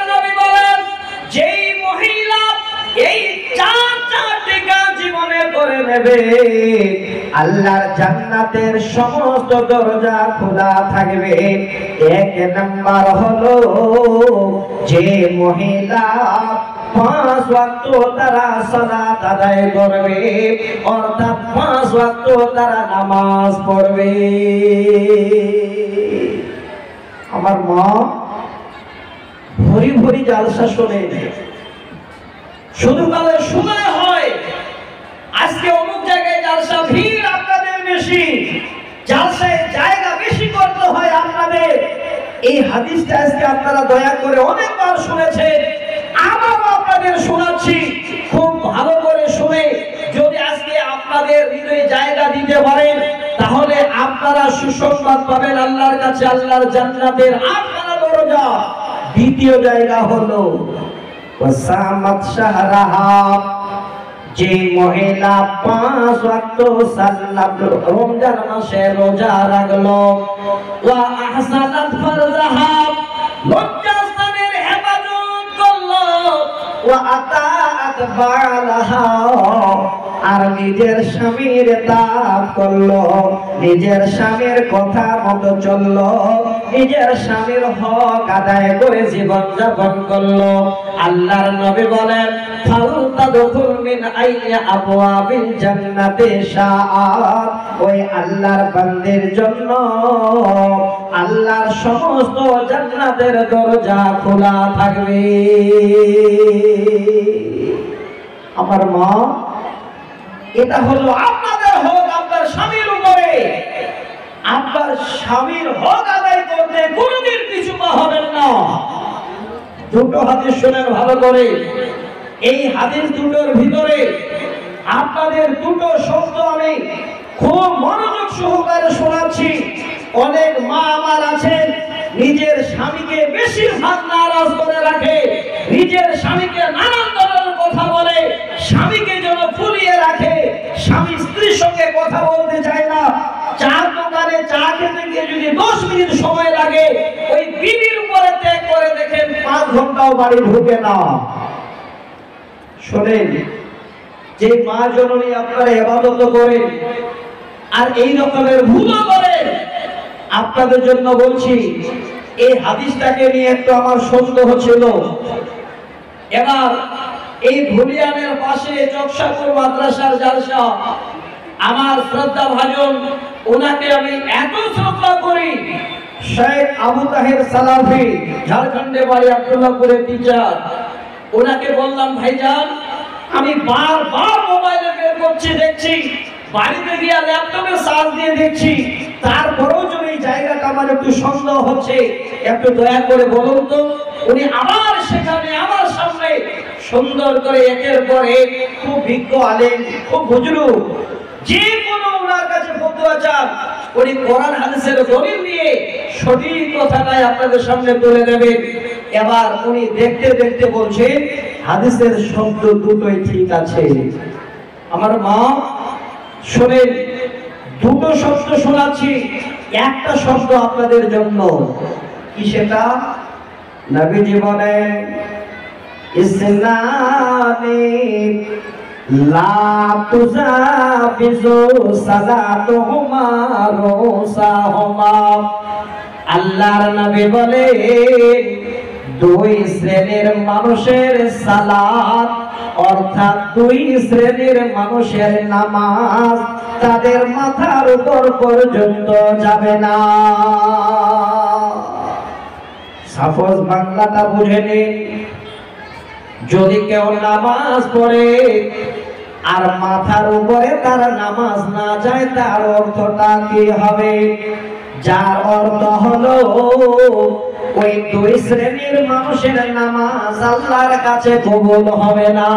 জান্নাতের সমস্ত দরজা খোলা থাকবে। এক নাম্বার হলো যে মহিলা পাঁচ ওয়াক্ত তারা সালাত আদায় করবে, অর্থাৎ পাঁচ ওয়াক্ত তারা নামাজ পড়বে। আমার মা ভরি ভরি জালসা শোনে, শুধু কালে শোনা হয় আজকে অমুক জায়গায় জালসা ভিড় আপনাদের বেশি, জালসায় জায়গা বেশি করতে হয় আপনাদের। এই হাদিসটা আজকে আপনারা দয়া করে অনেকবার শুনেছেন, আবারও আপনাদের শোনাচ্ছি। খুব ভালো করে শুনে যদি আজকে আপনাদের হৃদয়ে জায়গা দিতে পারেন, তাহলে আপনারা সুসংবাদ পাবেন আল্লাহর কাছে, আল্লাহর জান্নাতের আটখানা দরজা। দ্বিতীয় জায়গা হলো ওয়াসামাত শাহরাহা, যে মহিলা পাঁচ ওয়াক্ত সালাত রমজান মাসে রোজা রাখলো, ওয়া আহসানাত ফারজাহা লজ্জাস্থানের হেফাজত করলো, ওয়া আতাআত বালাহা আর নিজের স্বামীর তাপ করলো, নিজের স্বামীর কথা মতো চললো, নিজের স্বামীর হক আদায় করে জীবন যাপন করলো। আল্লাহর নবী বলেন, ফালতাদখুল মিন আইয়্যা আবওয়াবিল জান্নাতি শাআত, ওই আল্লাহর বান্দার জন্য আল্লাহর সমস্ত জান্নাতের দরজা খোলা থাকবে। আমার মা, এটা হলো আপনাদের হক, আপনার স্বামীর खूब मनोयोग सहकारे शোনাচ্ছি अनेक मा आमार आছেন নিজের স্বামীকে বেশি ভাগ नाराज করে রাখে নিজের স্বামীকে নানান ধরনের কথা বলে স্বামীকে যেন ফুলিয়ে রাখে স্বামী স্ত্রীর সঙ্গে কথা বলতে চায় না চা দোকানে চা খেতে গিয়ে যদি 10 মিনিট সময় লাগে ওই বিবির উপরে ত্যাগ করে দেখেন 5 ঘন্টাও বাড়ি ঢুকে না শুনেন যে মা জননী আপনারা ইবাদত করেন আর এই রকমের ভুলও করেন আপনাদের জন্য বলছি এই হাদিসটাকে নিয়ে একটু আমার সন্দেহ ছিল এবার এই ভুলিয়ানের পাশে চকশাপুর মাদ্রাসার জালসা আমার শ্রদ্ধা ভাজন ওনাকে আমি এত শ্রদ্ধা করি শেখ আবু তাহের সালাফি ঝাড়খণ্ডে বাড়ি আব্দুল্লাহপুরের টিচার ওনাকে বললাম ভাইজান আমি বারবার মোবাইলে বের করছি দেখছি বাড়িতে গিয়ে ল্যাপটপে সার্চ দিয়ে দেখছি তারপরেও যদি জায়গাটা আমার একটু সন্দেহ হচ্ছে একটু দয়া করে বলুন তো উনি আমার সেখানে আমার সামনে সুন্দর করে একের পর এক খুব বিজ্ঞ আলেম খুব বুজুর্গ যে কোনো ওনার কাছে ফতোয়া চান উনি কোরআন হাদিসের দলিল নিয়ে সঠিক কথাটাই আপনাদের সামনে তুলে দেবেন এবার উনি দেখতে দেখতে বলছেন হাদিসের শব্দ দুটোই ঠিক আছে আমার মা শুনেন দুটো শব্দ শোনাচ্ছি একটা শব্দ আপনাদের জন্য কি সেটা নবীজি বলেন ইসনানি লা তুজাবিজু সালাতুহুমা রুসাহুমা আল্লাহর নবী বলেন দুই শ্রেণীর মানুষের সালাত অর্থাৎ দুই শ্রেণীর মানুষের নামাজ তাদের মাথার উপর পর্যন্ত যাবে না সাফজ বাংলাটা বুঝে নিন যদি কেউ নামাজ পড়ে আর মাথার উপরে তার নামাজ না যায় তার অর্থটা কি হবে যার অর্থ হলো ওই দুই শ্রেণীর মানুষের নামাজ আল্লাহর কাছে কবুল হবে না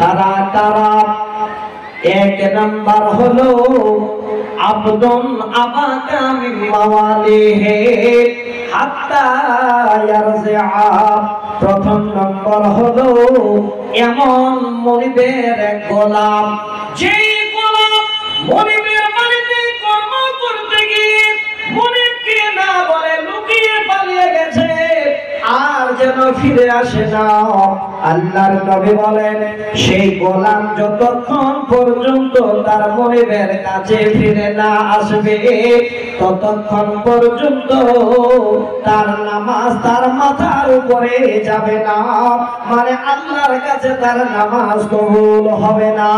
তারা তারা এক নাম্বার হলো আবদুন আবাকা মিন মাওয়ালিহি হাত্তা ইয়ারজিআ প্রথম নাম্বার হলো এমন মনিবের গোলাম যে গোলাম মনিবের বাড়িতে কর্ম করতে গিয়ে মনিবকে না বলে লুকিয়ে পালিয়ে গেছে আর যেন ফিরে আসে না আল্লাহর নবী বলেন সেই গোলাম যতক্ষণ পর্যন্ত তার মনিবের কাছে ফিরে না আসবে ততক্ষণ পর্যন্ত তার নামাজ তার মাথার উপরে যাবে না মানে আল্লাহর কাছে তার নামাজ কবুল হবে না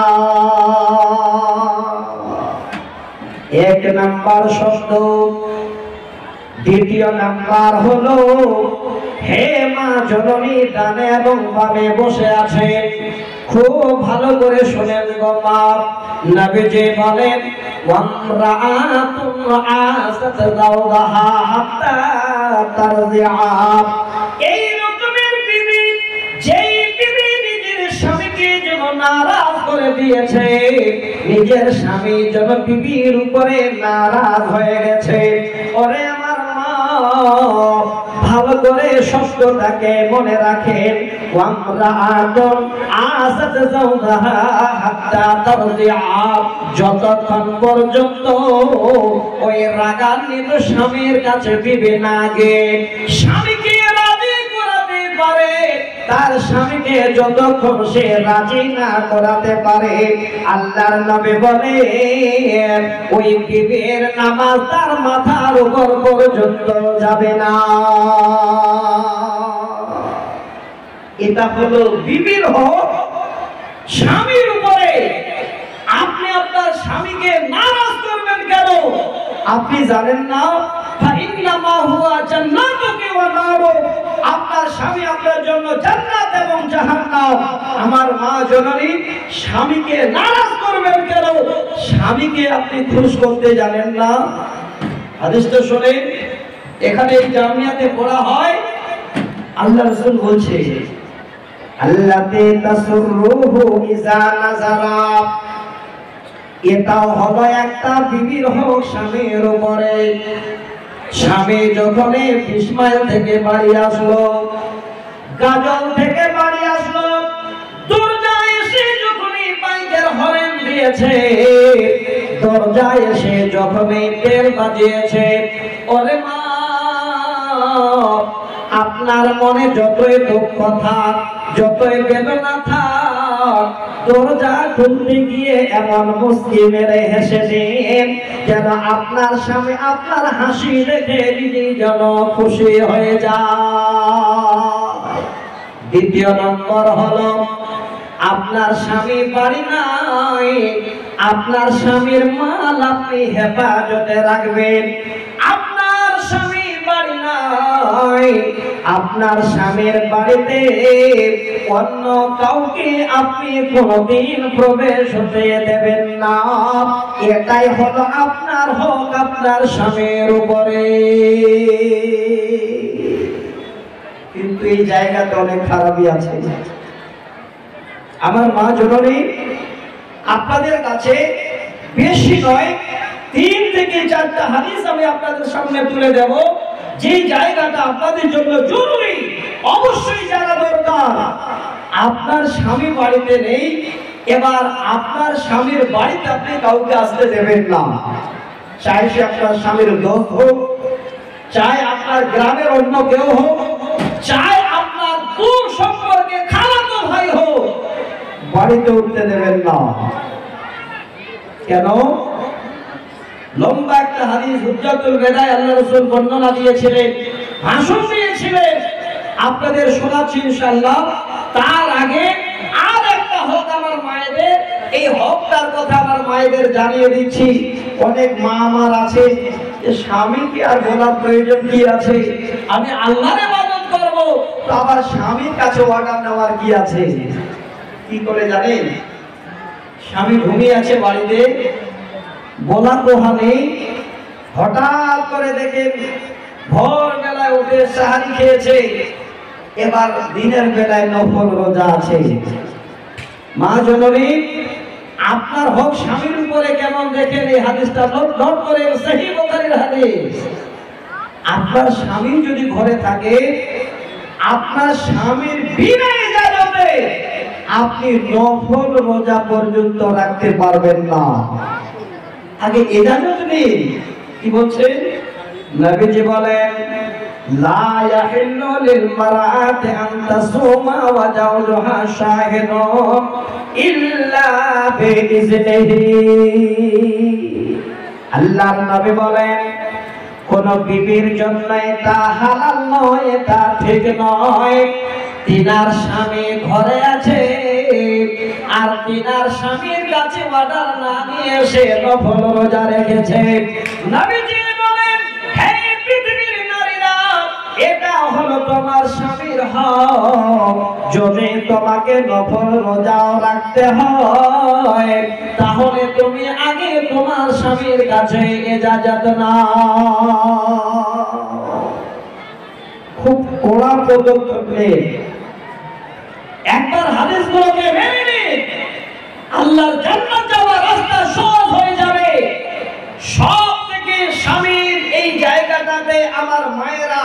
এক নাম্বার শব্দ দ্বিতীয় নাম্বার হলো হে মা জননী ডানে এবং বামে বসে আছে খুব ভালো করে শুনেন গো মা নবীজি বলেন ওয়ামরাআতুন আসাত যাওদাহা হাত্তা তারজিআ এই রকমের বিবি যেই বিবি নিজের স্বামীকে যেন নারাজ করে দিয়েছে নিজের স্বামী যেন বিবির উপরে নারাজ হয়ে গেছে ওরে আমার মা ভালো করে শব্দটাকে মনে রাখেন ওয়ামরাআতুন আসাত যাওদাহা হাত্তা তারজিআ যতক্ষণ পর্যন্ত ওই রাগান্বিত স্বামীর কাছে বিবে না গিয়ে স্বামীকে রাজি করাতে পারে তার স্বামীকে যতক্ষণ সে রাজি না করাতে পারে আল্লাহর নবী বলেন ওই বিবির নামাজ তার মাথার উপর পর্যন্ত যাবে না এটা হলো বিবির হক স্বামীর উপরে আপনি আপনার স্বামীকে নারাজ করবেন কেন আপনি জানেন না ফাইন্নামা হুয়া জান্নাতুকি ওয়া নারুক আপনার স্বামী আপনার জন্য জান্নাত এবং জাহান্নাম हमार माँ जननी स्वामी के नाराज करबेन केनो स्वामी के आपनि खुश करते जानेन ना हादिसटा শুনে এখানে এই জামিয়াতে পড়া হয় আল্লাহ রাসূল বলছে আল্লাতে তাসরুহু ইযা নাযারা এটাও হলো একটা বিবির হক স্বামীর উপরে স্বামী যখন ইসমাইল থেকে বাড়ি আসলো গাজল থেকে বাড়ি আসলো দরজা এসে যখনই বাইকের হরেন দিয়েছে দরজা এসে যখনই বেল বাজিয়েছে ওরে মা আপনার মনে যতই দুঃখ থাক যতই বেদনা থাক দরজা খুলতে গিয়ে এমন মুস্কি মেরে হেসে দিন যেন আপনার স্বামী আপনার হাসি দেখে নিজেই যেন খুশি হয়ে যায়। দ্বিতীয় নম্বর হলো আপনার স্বামী বাড়ি নাই আপনার স্বামীর মাল আপনি হেফাজতে রাখবেন আপনার স্বামী বাড়ি নাই আপনার স্বামীর বাড়িতে অন্য কাউকে আপনি কোনদিন প্রবেশ হতে দেবেন না এটাই হলো আপনার হক আপনার স্বামীর উপরে। কিন্তু এই জায়গাতে অনেক খারাপই আছে। আমার মা জননী আপনাদের কাছে বেশি নয় 3 থেকে 4টা হাদিস আমি আপনাদের সামনে তুলে দেব যে জায়গাটা আপনাদের জন্য জরুরি অবশ্যই জানা দরকার। আপনার স্বামী বাড়িতে নেই এবার আপনার স্বামীর বাড়িতে আপনি কাউকে আসতে দেবেন না, চাই সে আপনার স্বামীর লোক হোক চাই আপনার গ্রামের অন্য কেউ হোক চাই আপনার দূর সম্পর্কে খালাতো ভাই হোক বাড়িতে উঠতে দেবেন না। কেন? লম্বা একটা হাদিস হুজ্জাতুল বিদায় আল্লাহর রাসূল বর্ণনা দিয়েছিলেন ভাষণ দিয়েছিলেন আপনাদের শোনাচ্ছি ইনশাআল্লাহ। তার আগে আর একটা হক আমার মায়েদের এই হকটার কথা আমার মায়েদের জানিয়ে দিচ্ছি। অনেক মা আমার আছে যে স্বামীকে আর বলার প্রয়োজন কি আছে আমি আল্লাহরে ইবাদত করব তো আমার স্বামীর কাছে অর্ডার নেওয়ার কি আছে। কি করে জানেন? স্বামী ঘুমিয়ে আছে বাড়িতে বলা কোহা নেই হঠাৎ করে দেখে ভোর বেলায় উঠে সাহারি খেয়েছে এবার দিনের বেলায় নফল রোজা আছে। মা জননী আপনার হক স্বামীর উপরে কেমন দেখেন এই হাদিসটা নোট করে সহিহ বুখারীর হাদিস। আপনার স্বামী যদি ঘরে থাকে আপনার স্বামীর বিনা ইজাজতে আপনি নফল রোজা পর্যন্ত রাখতে পারবেন না। আগে ইজাজত নেই। কি বলছেন? নবীজি বলেন লা ইয়াহিল্লু লিল মারা'আতি আন তাসুমা ওয়া জাওজুহা শাহিদুন ইল্লা বিইজনিহি। আল্লাহর নবী বলেন কোন বিবির জন্য এটা হালাল নয় এটা ঠিক নয় তিনার স্বামী ঘরে আছে আর তিনার স্বামীর কাছে অর্ডার না নিয়ে সে নফল রোজা রেখেছে। নবীজি বলেন হে পৃথিবীর নারীরা এটা হলো তোমার স্বামীর হক যদি তোমাকে নফল রোজা রাখতে হয় তাহলে তুমি আগে তোমার স্বামীর কাছে ইজাজত নাও। খুব কড়া পদক্ষেপ নেয়। একবার হাদিসগুলোকে মেনে নিন আল্লাহর জান্নাত যাওয়ার রাস্তা সহজ হয়ে যাবে। সব থেকে স্বামীর এই জায়গাটাতে আমার মায়েরা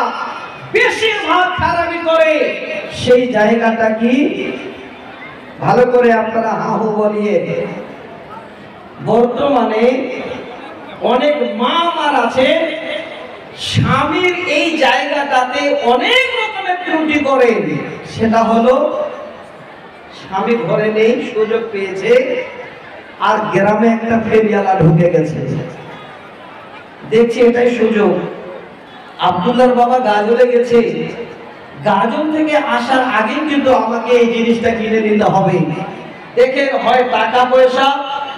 বেশিরভাগ খারাপি করে। সেই জায়গাটা কি ভালো করে আপনারা হাহু বলিয়ে। বর্তমানে অনেক মা আমার আছে স্বামীর এই জায়গাটাতে অনেক রকমের ত্রুটি করে। সেটা হলো স্বামী ঘরে নেই সুযোগ পেয়েছে আর গ্রামে একটা ফেরিওয়ালা ঢুকে গেছে দেখছি এটাই সুযোগ। আব্দুল্লাহর বাবা গাজলে গেছে গাজল থেকে আসার আগে কিন্তু আমাকে এই জিনিসটা কিনে নিতে হবে দেখেন হয় টাকা পয়সা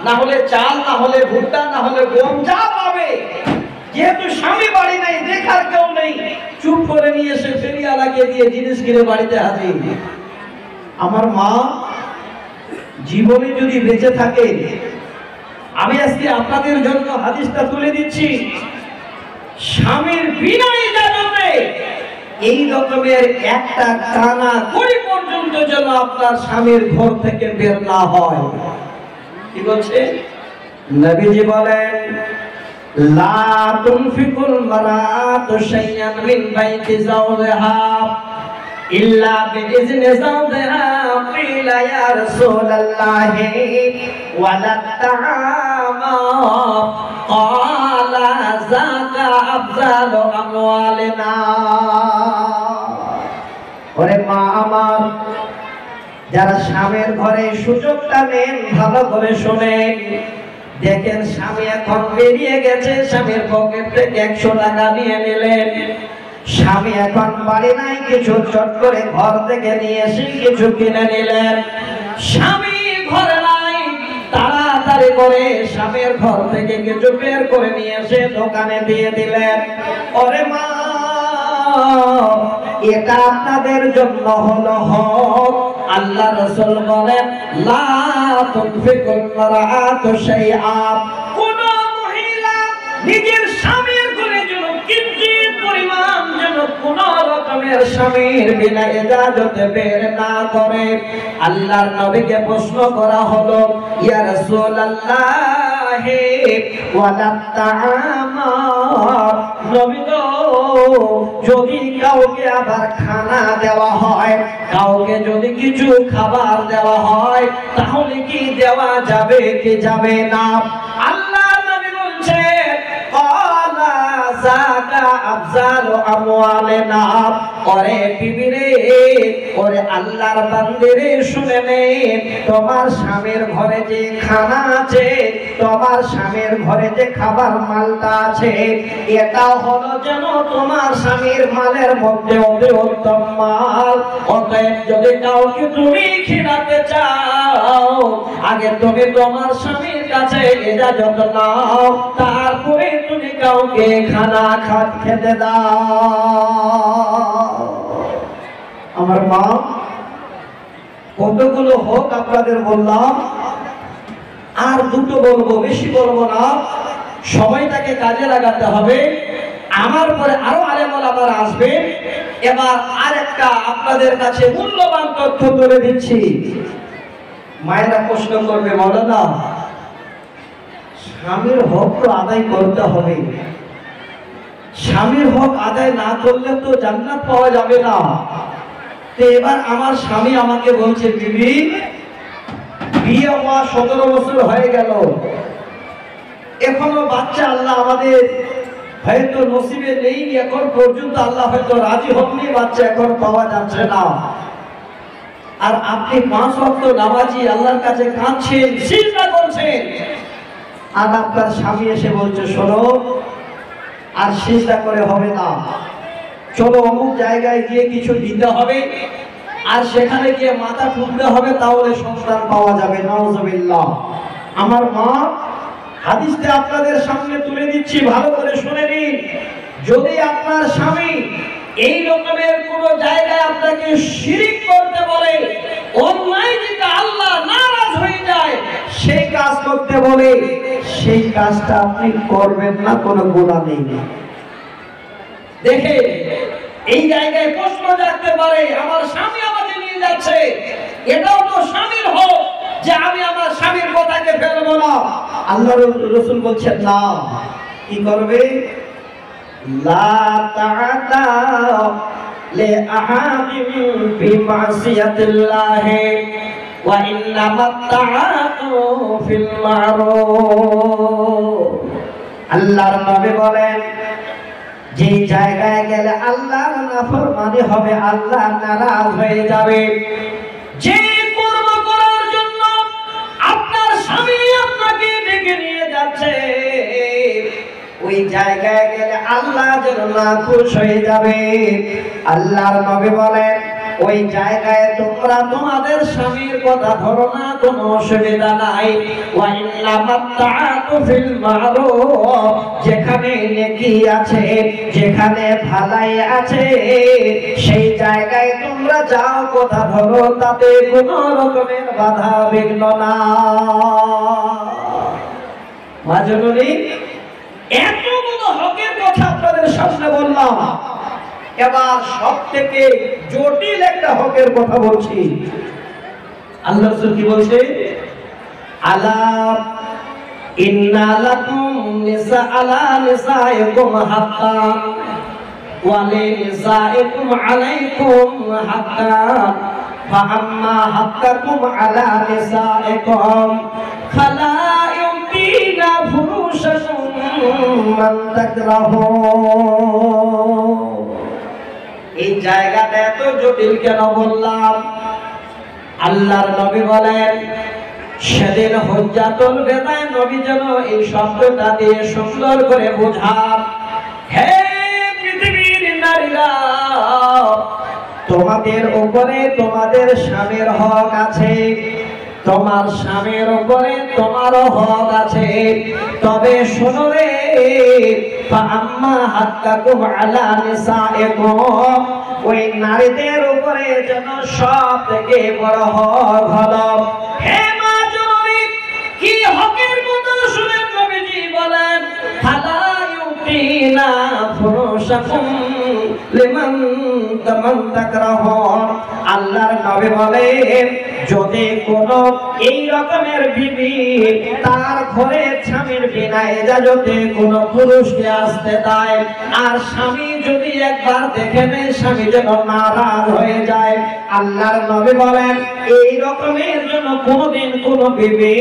না হলে চাল না হলে ভুট্টা না হলে গম যা পাবে যেহেতু স্বামী বাড়ি নাই দেখার কেউ নেই চুপ করে নিয়ে সে ফেরিওয়ালাকে দিয়ে জিনিস কিনে বাড়িতে হাজির। আমার মা জীবনে যদি বেঁচে থাকে আমি আজকে আপনাদের জন্য হাদিসটা তুলে দিচ্ছি। স্বামীর বিনয় জানাবে এই রকমের একটা কানা কড়ি পর্যন্ত যেন আপনার স্বামীর ঘর থেকে বের না হয়। কি বলছে নবীজি বলেন লা তুনফিকুল মারাতু শাইয়ান মিন বাইতি যাওরিহা ইল্লা বিইজনি যাওরিহা ক্বিলা ইয়া রাসূলুল্লাহ ওয়ালা তাআমা ক্বালা যাকা আফযালু আমওয়ালিনা। ওরে মা আমার যারা স্বামীর ঘরে সুযোগটা নেন ভালো করে শোনেন। দেখেন স্বামী এখন বেরিয়ে গেছে, স্বামীর পকেট থেকে 100 টাকা নিয়ে নিলেন, স্বামী এখন বাড়ি নাই, কিছু চট করে ঘর থেকে নিয়ে এসে কিছু কিনে নিলেন। স্বামী ঘরে নাই, তাড়াতাড়ি করে স্বামীর ঘর থেকে কিছু বের করে নিয়ে এসে দোকানে দিয়ে দিলেন। ওরে মা এটা আপনাদের জন্য হলো হক। আল্লাহ রাসূল বলেন লা তুনফিকুল মারাতু শাইআ, কোন মহিলা নিজের স্বামীর ঘরে যেন কিঞ্চিৎ পরিমাণ যেন কোন রকমের স্বামীর বিনা ইজাজতে বের না করে। আল্লাহর নবীকে প্রশ্ন করা হলো ইয়া রাসূলুল্লাহ ওয়ালা তাআমা, নবী গো যদি কাউকে আবার খানা দেওয়া হয়, কাউকে যদি কিছু খাবার দেওয়া হয় তাহলে কি দেওয়া যাবে কি যাবে না? আল্লাহ নবী বলছে ক্বালা যাকা আফযালু আমওয়ালিনা, ওরে বিবি রে, ওরে আল্লাহর বান্দা রে শুনে নে, তোমার স্বামীর ঘরে যে খানা আছে, তোমার স্বামীর ঘরে যে খাবার মালটা আছে, এটা হলো যেন তোমার স্বামীর মালের মধ্যে অন্যতম মাল। অতএব যদি কাউকে তুমি খেলাতে চাও আগে তুমি তোমার স্বামীর কাছে ইজাজত নাও, তারপরে তুমি কাউকে খানা খেতে দাও। আমার মা কতগুলো হক আপনাদের বললাম, আর দুটো বলবো, বেশি বলবো না, সময়টাকে কাজে লাগাতে হবে। আমার পরে আরো আলেমুলামারা আসবে। এবার আরেকটা আপনাদের কাছে মূল্যবান তথ্য তুলে দিচ্ছি। মায়েরা প্রশ্ন করবে মাওলানা স্বামীর হক তো আদায় করতে হবে, স্বামীর হক আদায় না করলে তো জান্নাত পাওয়া যাবে না। তো এবার আমার স্বামী আমাকে বলছে বিবি বিয়ে আমার 17 বছর হয়ে গেল, এখনো বাচ্চা আল্লাহ আমাদের হয়তো নসিবে নেই, এখন পর্যন্ত আল্লাহ হয়তো রাজি হননি, বাচ্চা এখন পাওয়া যাচ্ছে না। আর আপনি 5 ওয়াক্ত নামাজি আল্লাহর কাছে কাঁদছেন, সিজদা করছেন, আর আপনার স্বামী এসে বলছে শোনো আর সিজদা করে হবে না, চলো অমুক জায়গায় গিয়ে কিছু দিতে হবে আর সেখানে গিয়ে মাথা ঠুকতে হবে, তাহলে সন্তান পাওয়া যাবে। নাউজুবিল্লাহ। আমার মা হাদিসটা আপনাদের সামনে তুলে দিচ্ছি, ভালো করে শুনে নিন। যদি আপনার স্বামী এই রকমের কোন জায়গায় আপনাকে শিরিক করতে বলে, অন্যায় যেটা আল্লাহ নারাজ হয়ে যায় সেই কাজ করতে বলে, সেই কাজটা আপনি করবেন না, কোনো গুনাহ নেই। দেখে এই জায়গায় প্রশ্ন জাগতে পারে আমার স্বামী আমাকে নিয়ে যাচ্ছে, এটাও তো স্বামীর হক যে আমি আমার স্বামীর কথাকে ফেলবো না। আল্লাহর রাসূল বলছেন না, কি করবে লা তাআতা লি আহাদিন ফি মাসিয়াতিল্লাহ ওয়া ইন্নামাত তাআতু ফিল মারুফ। আল্লাহর নবী বলেন যে জায়গায় গেলে আল্লাহর নাফরমানি হবে, আল্লাহ নারাজ হয়ে যাবে, যে কর্ম করার জন্য আপনার স্বামী আপনাকে ডেকে নিয়ে যাচ্ছে ওই জায়গায় গেলে আল্লাহ যেন নাখুশ হয়ে যাবে। আল্লাহর নবী বলেন ওই জায়গায় তোমরা তোমাদের স্বামীর কথা ধরো না, কোনো অসুবিধা নাই। যেখানে নেকি আছে, যেখানে ভালাই আছে সেই জায়গায় তোমরা যাও কথা ধরো তাতে কোনো রকমের বাধা বিঘ্ন না। মাজনুনি এতগুলো হকের কথা আপনাদের সামনে বললাম, এবার সবথেকে জটিল একটা হকের কথা বলছি। আল্লাহ রাসূল কি বলছে? আলা ইন্না লাকুম নিসা আলা নিসাইকুম হাক্কান ওয়া লিনিসাইকুম আলাইকুম হাক্কান ফাআম্মা হাক্কুম আলা নিসাইকুম ফালা ইউতিনা ফুরুশাকুম মান তাকরাহুন। এই জায়গাটা এত জটিল কেন বললাম? আল্লাহর নবী বলেন সেদিন হুজ্জাতুল বিদায় নবী যেন এই শব্দটা দিয়ে সুন্দর করে বোঝান, হে পৃথিবীর নারীরা তোমাদের উপরে তোমাদের স্বামীর হক আছে, তোমার স্বামীর উপরে তোমারও হক আছে, তবে শোনো রে আম্মা হাক্কাকুম আলা নিসাইকুম, ওই নারীদের উপরে যেন সব থেকে বড় হক হলো। হে মা জননী কি হকের কথা শুনেন? নবীজি বলেন ফালা ইউতিনা ফুরুশাকুম লিমান তাকরাহুন। আল্লাহর নবী বলেন যদি কোন এই রকমের বিবি তার ঘরে স্বামীর বিনা ইজাজতে কোন পুরুষকে আসতে দেয় আর স্বামী যদি একবার দেখে নেয় স্বামী যেন নারাজ হয়ে যায়, আল্লাহর নবী বলেন এই রকমের জন্য কোনদিন কোন বিবি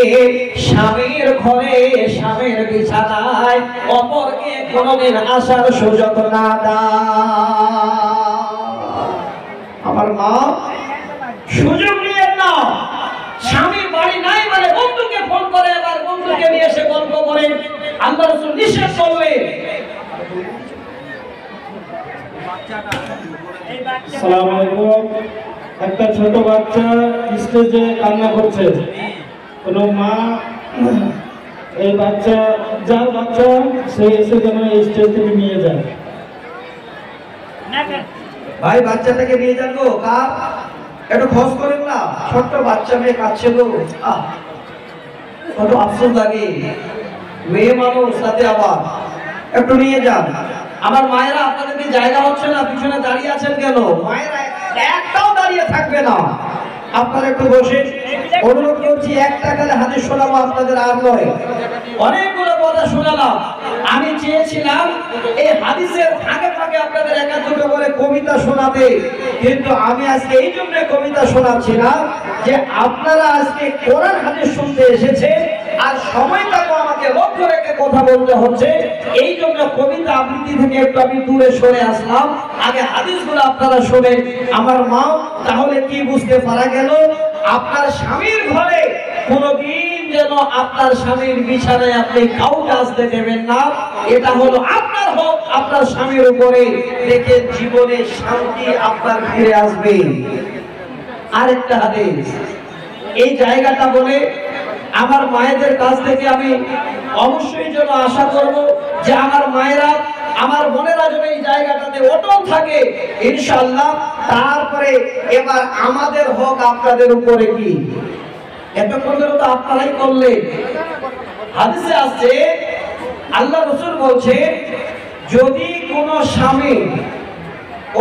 স্বামীর ঘরে স্বামীর বিছানায় অপরকে কোনদিন আসার সুযোগ না দেয়। আমার মা সুযোগ নিয়ে না, স্বামী বাড়ি নাই মানে বন্ধুকে ফোন করে, আবার বন্ধুকে নিয়ে এসে গল্প করে। আল্লাহ রাসূল নিষেধ করলেন। আসসালামু আলাইকুম। একটা ছোট বাচ্চা স্টেজে কান্না করছে, কোনো মা এই বাচ্চা যার বাচ্চা সে এসে যেন এই স্টেজ থেকে নিয়ে যায়। ভাই বাচ্চাটাকে নিয়ে যান গো, কার একটু খোঁজ করেন না, ছোট্ট বাচ্চা মেয়ে কাঁদছে গো, কত আফসোস লাগে, মেয়ে মানুষ সাথে আবার একটু নিয়ে যান। আমার মায়েরা আপনাদেরকে জায়গা হচ্ছে না, পিছনে দাঁড়িয়ে আছেন কেন? মায়েরা একটাও দাঁড়িয়ে থাকবে না, আপনারা একটু বসে। অনুরোধ করছি, একটা কালে হাদিস শোনাবো আপনাদের, আর নয়। অনেকগুলো কথা শোনালাম, আমি চেয়েছিলাম এই হাদিসের ফাঁকে ফাঁকে আপনাদের একা দুটো করে কবিতা শোনাতে, কিন্তু আমি আজকে এই জন্য কবিতা শোনাচ্ছিলাম যে আপনারা আজকে কোরআন হাদিস শুনতে এসেছেন আর সময়টাকে আমাকে লক্ষ্য রেখে কথা বলতে হচ্ছে, এই জন্য কবিতা আবৃত্তি থেকে একটু আমি দূরে সরে আসলাম। আগে হাদিসগুলো আপনারা শোনেন। আমার মা তাহলে কি বুঝতে পারা গেল? আপনার স্বামীর ঘরে কোনদিন যেন আপনার স্বামীর বিছানায় আপনি কাউকে আসতে দেবেন না, এটা হলো আপনার হক। আপনার স্বামীর উপরে দেখে জীবনে শান্তি আপনার ফিরে আসবে। আরেকটা হাদিস, এই জায়গাটা বলে আমার মায়েদের কাছ থেকে আমি অবশ্যই যেন আশা করব যে আমার মায়েরা আমার বোনেরা যেন এই জায়গাটাতে অটল থাকে ইনশাআল্লাহ। তারপরে এবার আমাদের হক আপনাদের উপরে কি, এতক্ষণ ধরে তো আপনারাই করলেন। হাদিসে আসছে আল্লাহ রাসূল বলছে যদি কোনো স্বামী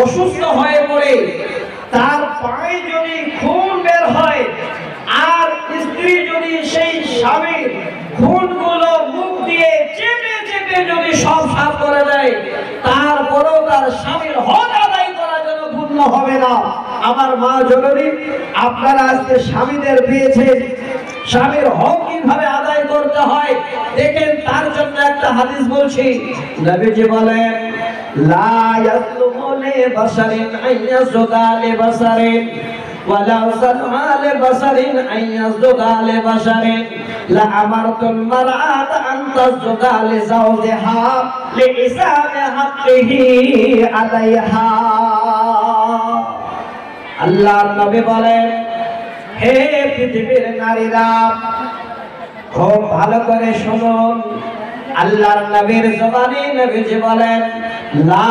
অসুস্থ হয়ে পড়ে, তার পায়ে যদি খুন বের হয় আর স্ত্রী যদি সেই স্বামীর খুনগুলো মুখ দিয়ে চেপে চেপে যদি সব সাফ করে দেয়, তারপরেও তার স্বামীর হক আদায় করা যেন ভুল হবে না। আমার মা জননী আপনারা আজকে স্বামীদের পেয়েছেন, স্বামীর হক কিভাবে আদায় করতে হয় দেখেন, তার জন্য একটা হাদিস বলছি। নবীজি বলেন লা ইয়াসলুমু লি বাসারিন আইয়াসদা লি বাসারিন ওয়া লা সালমা লি বাসারিন আইয়াসদা লি বাসারিন লা আমারতুল মারআত আন তাসদা লি যাওজিহা লি ইসামি হাক্কিহি আলাইহা। আল্লাহর নবী বলেন হে পৃথিবীর নারীরা খুব ভালো করে শুনুন, আল্লাহর নবীর জবানে নবীজি বলেন তোমরা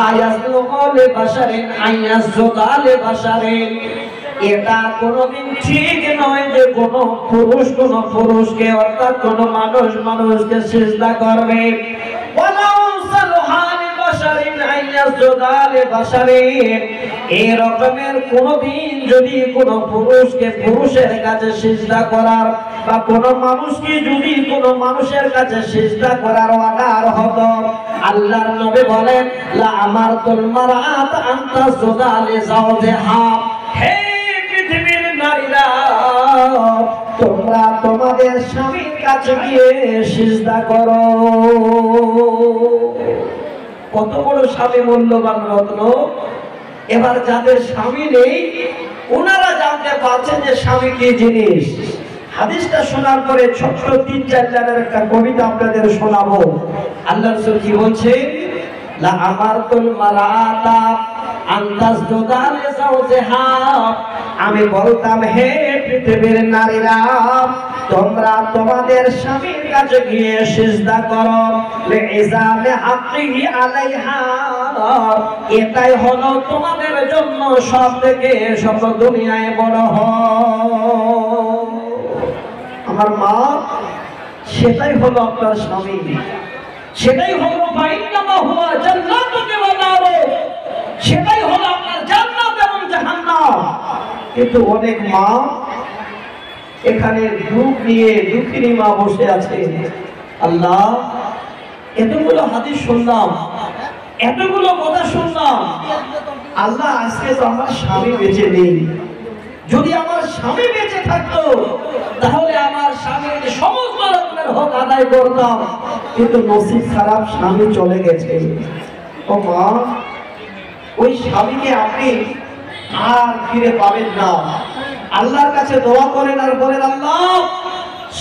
তোমাদের স্বামীর কাছে গিয়ে সিজদা করো। কত বড় স্বামী মূল্যবান রত্ন। এবার যাদের স্বামী নেই ওনারা জানতে পারছেন যে স্বামী কি জিনিস। হাদিসটা শোনার পরে ছোট্ট ৩-৪ লাইনের একটা কবিতা আপনাদের শোনাবো। আল্লাহ রাসূল কি বলছে, লা আমারতুল মারাতা আনতাস দোদালে সাওজহা, আমি বলতাম হে পৃথিবীর নারীরা তোমরা তোমাদের স্বামীর কাছে গিয়ে সিজদা করো। লিইজামে হাক্কিহি আলাইহা, এটাই হলো তোমাদের জন্য সবথেকে সব দুনিয়ায় বড় হক। আমার মা, সেটাই হলো আপনার স্বামী, সেটাই হলো ফাইন্নাহু জান্নাতুকে ওয়া নারু, সেটাই হলো আপনার জান্নাত এবং জাহান্নাম। কিন্তু অনেক মা এখানে দুঃখ নিয়ে দুঃখিনী মা বসে আছে। আল্লাহ, এতগুলো হাদিস শুনলাম, এতগুলো কথা শুনলাম, আল্লাহ আজকে তো আমার স্বামী বেঁচে নেই। যদি আমার স্বামী বেঁচে থাকতো তাহলে আমার স্বামীর সমস্ত রকমের হক আদায় করতাম, কিন্তু নসিব খারাপ, স্বামী চলে গেছে। ও মা, ওই স্বামীকে আপনি আর ফিরে পাবেন না। আল্লাহর কাছে দোয়া করেন আর বলেন, আল্লাহ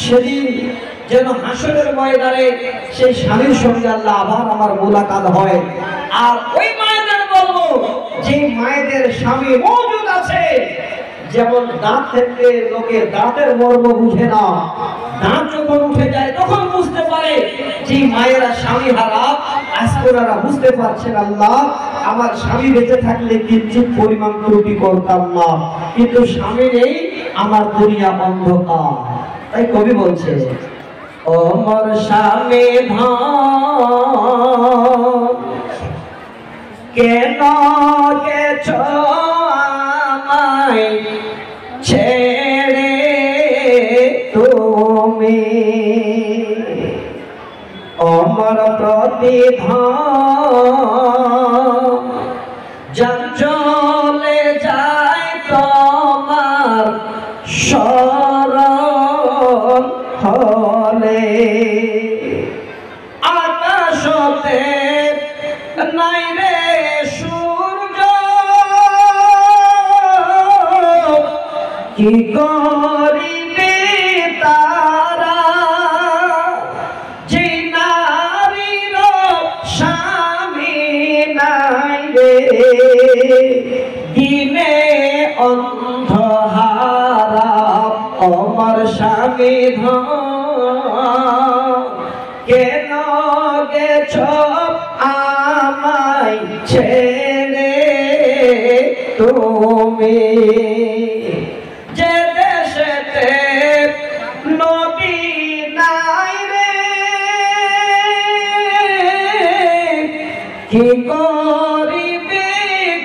সেদিন যেন হাসরের ময়দানে সেই স্বামীর সঙ্গে আল্লাহ আবার আমার মুলাকাত হয়। আর ওই মায়েদের বলবো, যে মায়েদের স্বামী মজুদ আছে, যেমন দাঁত থেকে লোকে দাঁতের মর্ম বুঝে না, দাঁত যখন উঠে যায় তখন বুঝতে পারে। যে মায়েরা স্বামী হারা, আজকালরা বুঝতে পারছেন, আল্লাহ আমার স্বামী বেঁচে থাকলে কিঞ্চিৎ পরিমাণ ত্রুটি করতাম না, কিন্তু স্বামী নেই, আমার দুনিয়া অন্ধকার। তাই কবি বলছে, অমর স্বামী ধন কেন গেছ আমায় ছেড়ে তুমি, অমর প্রতিধন যার চলে যায় তোমার শরণ হলে, আকাশতে নাই রে সূর্য কি করিবে তারা, যে নারীর স্বামী নাই রে দিনে অন্ধহারা, অমর স্বামী ধন কেন গেছ আমায় ছেড়ে তুমি, যে দেশেতে নবী নাই রে কি করিবে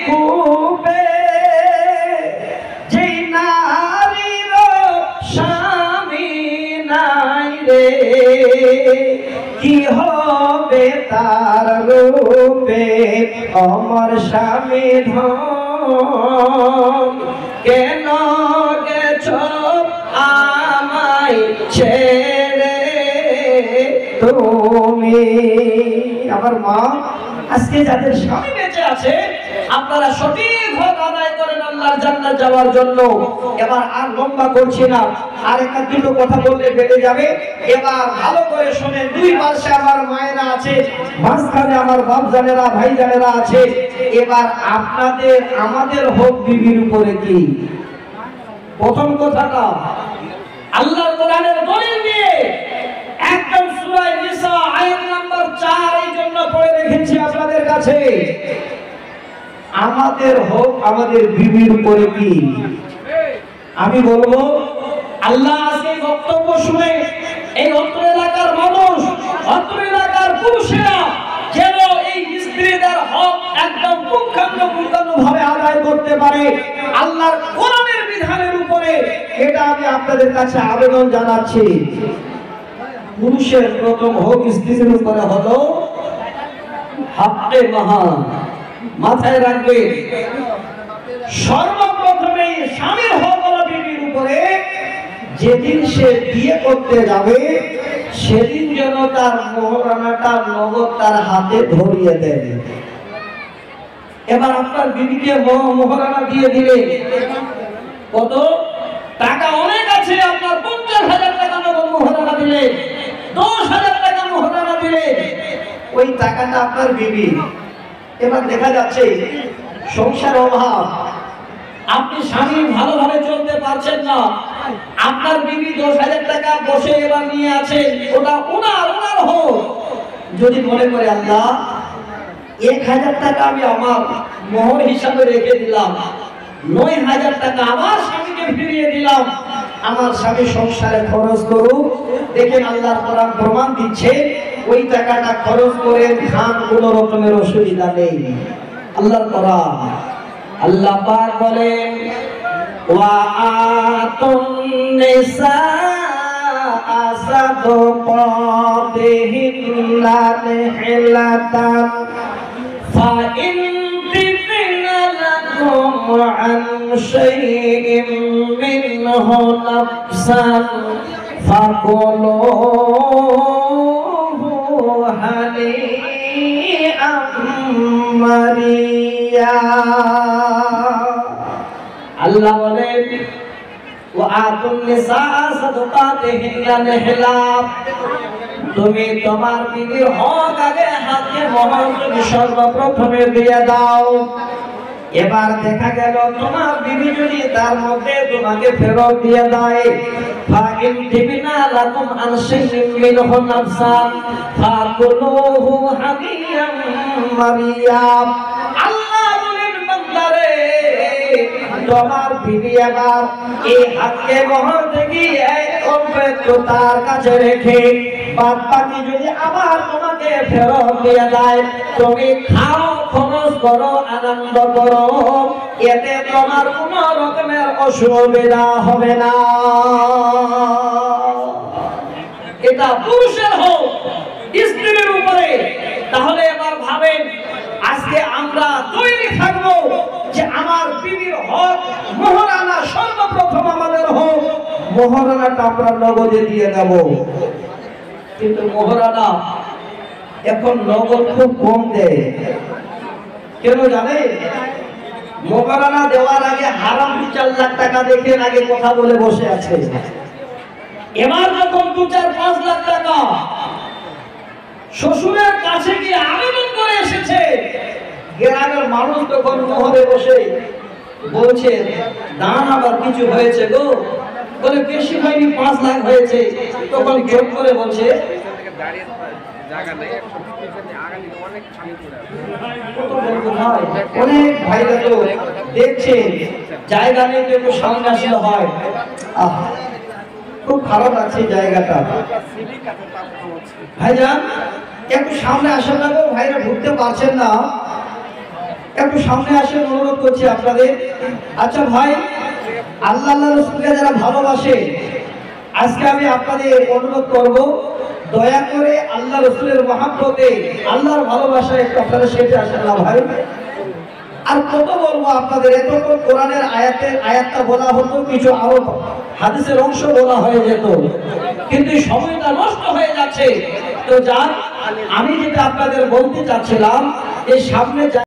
খুবে, যে নারীর স্বামী নাই রে কি হবে তার রূপে, অমর স্বামী ধন কেন গেছ আমায় ছেড়ে তুমি। আমার মা, আজকে যাদের স্বামী বেঁচে আছে আপনারা সঠিক হক আদায় করেন আল্লাহর জান্নাত যাওয়ার জন্য। এবার আর লম্বা করছি না, আর একটা দুটো কথা বললে বেড়ে যাবে। এবার ভালো করে শুনে, দুই পাশে আমার মায়েরা আছে, মাঝখানে আমার বাপ জানেরা ভাই জানেরা আছে। এবার আপনাদের আমাদের হক বিবির উপরে কি? প্রথম কথাটা আল্লাহর কোরআনের দলিল দিয়ে একদম সূরা নিসা আয়াত নাম্বার ৪ এই জন্য পড়ে রেখেছি আপনাদের। কাছে আমাদের হোক আমাদের বিবির পরে কি আমি বলবো আল্লাহ আজকে বক্তব্য শুনে এই অত্র এলাকার মানুষ অত্র এলাকার পুরুষেরা যেন এই স্ত্রীদের হক একদম পুঙ্খানুপুঙ্খানুভাবে আদায় করতে পারে আল্লাহর কোরআনের বিধানের উপরে এটা আমি আপনাদের কাছে আবেদন জানাচ্ছি। পুরুষের প্রথম হোক স্ত্রীর উপরে হলো হাতে মহা মাথায় রাখবে সর্বপ্রথমে স্বামীর হক হলো বিবির উপরে। যেদিন সে বিয়ে করতে যাবে সেদিন যেন তার মোহরানাটা নগদ তার হাতে ধরিয়ে দেয়। এবার আপনার বিবিকে মোহরানা দিয়ে দিলে কত টাকা অনেক আছে আপনার 50,000 টাকা নগদ মোহরানা দিলে 10,000 টাকা মোহরানা দিলে ওই টাকাটা আপনার বিবি। এবার দেখা যাচ্ছে সংসার অভাব আপনি স্বামী ভালোভাবে চলতে পারছেন না আপনার বিবি 10,000 টাকা বসে এবার নিয়ে আছেন ওটা ওনার ওনার হোক। যদি মনে করে আল্লাহ 1,000 টাকা আমি আমার মোহর হিসাবে রেখে দিলাম 9,000 টাকা আমার স্বামীকে ফিরিয়ে দিলাম আমার স্বামী সংসারে খরচ করুক। দেখেন আল্লাহর কোরআন প্রমাণ দিচ্ছে ওই টাকাটা খরচ করে খান কোনো রকমের অসুবিধা নেই। আল্লাহর কোরআন আল্লাহ পাক বলেন ওয়া আতুন নিসা সাদাকাতিহিন্না নিহলাতান ফা ইন তিবনা লাকুম আন শাইইন মিনহু নাফসান ফাকুলুহু হানিআম মারিয়া। আল্লাহ বলেন তুমি তোমার বিবির হক আগে হাতে মোহর তুমি সর্বপ্রথমে দিয়ে দাও। এবার দেখা গেল তোমার বিবি যদি তার মধ্যে তোমাকে ফেরত দিয়ে দেয় ফাকিল দিবিনা লাকুম আনশিন মিনহু নাফসান ফাকুলুহু হানিয়াম মারিয়া। আল্লাহ বলেন বান্দারে তোমার বিবি আবার এই হাতকে মোহর থেকে তার কাছে রেখে বাদ বাকি যদি আবার তোমাকে ফেরত দিয়ে দেয় তুমি খাও খরচ করো আনন্দ করো এতে তোমার কোন রকমের অসুবিধা হবে না। এটা পুরুষের হোক স্ত্রীর উপরে। তাহলে এবার ভাবেন আজকে আমরা তৈরি থাকবো যে আমার বিবির হক মোহরানা সর্বপ্রথম আমাদের হোক মোহরানাটা আমরা নগদে দিয়ে দেব। কিন্তু মোহরানা এখন নগদ খুব কম দেয়। কেন জানে মোহরানা দেওয়ার আগে হারাম 4 লাখ টাকা দেখেন আগে কথা বলে বসে আছে। এবার যখন 2-4-5 লাখ টাকা শ্বশুরের কাছে গিয়ে আবেদন করে এসেছে গ্রামের মানুষ তখন মোহরে বসে বলছে দান আবার কিছু হয়েছে গো বলে বেশি হয়নি 5 লাখ হয়েছে। তখন জোর করে বলছে অনেক ভাইরা তো দেখছেন জায়গা নিয়ে তো একটু সামনাসামনি হয় খুব খারাপ আছে জায়গাটা ভাইজান একটু সামনে আসেন না গো ভাইরা ঢুকতে পারছেন না একটু সামনে আসে অনুরোধ করছি আপনাদের। আচ্ছা ভাই আল্লাহ রাসূলকে যারা ভালোবাসে আজকে আমি আপনাদের অনুরোধ করব দয়া করে আল্লাহ রাসূলের মহব্বতে আল্লাহর ভালোবাসায় আপনারা সেটা আসেন না ভাই। আর কত বলবো আপনাদের এতক্ষণ কোরআনের আয়াতটা বলা হতো কিছু আরো হাদিসের অংশ বলা হয়ে যেত কিন্তু সময়টা নষ্ট হয়ে যাচ্ছে। তো যান আমি যেটা আপনাদের বলতে চাচ্ছিলাম এই সামনে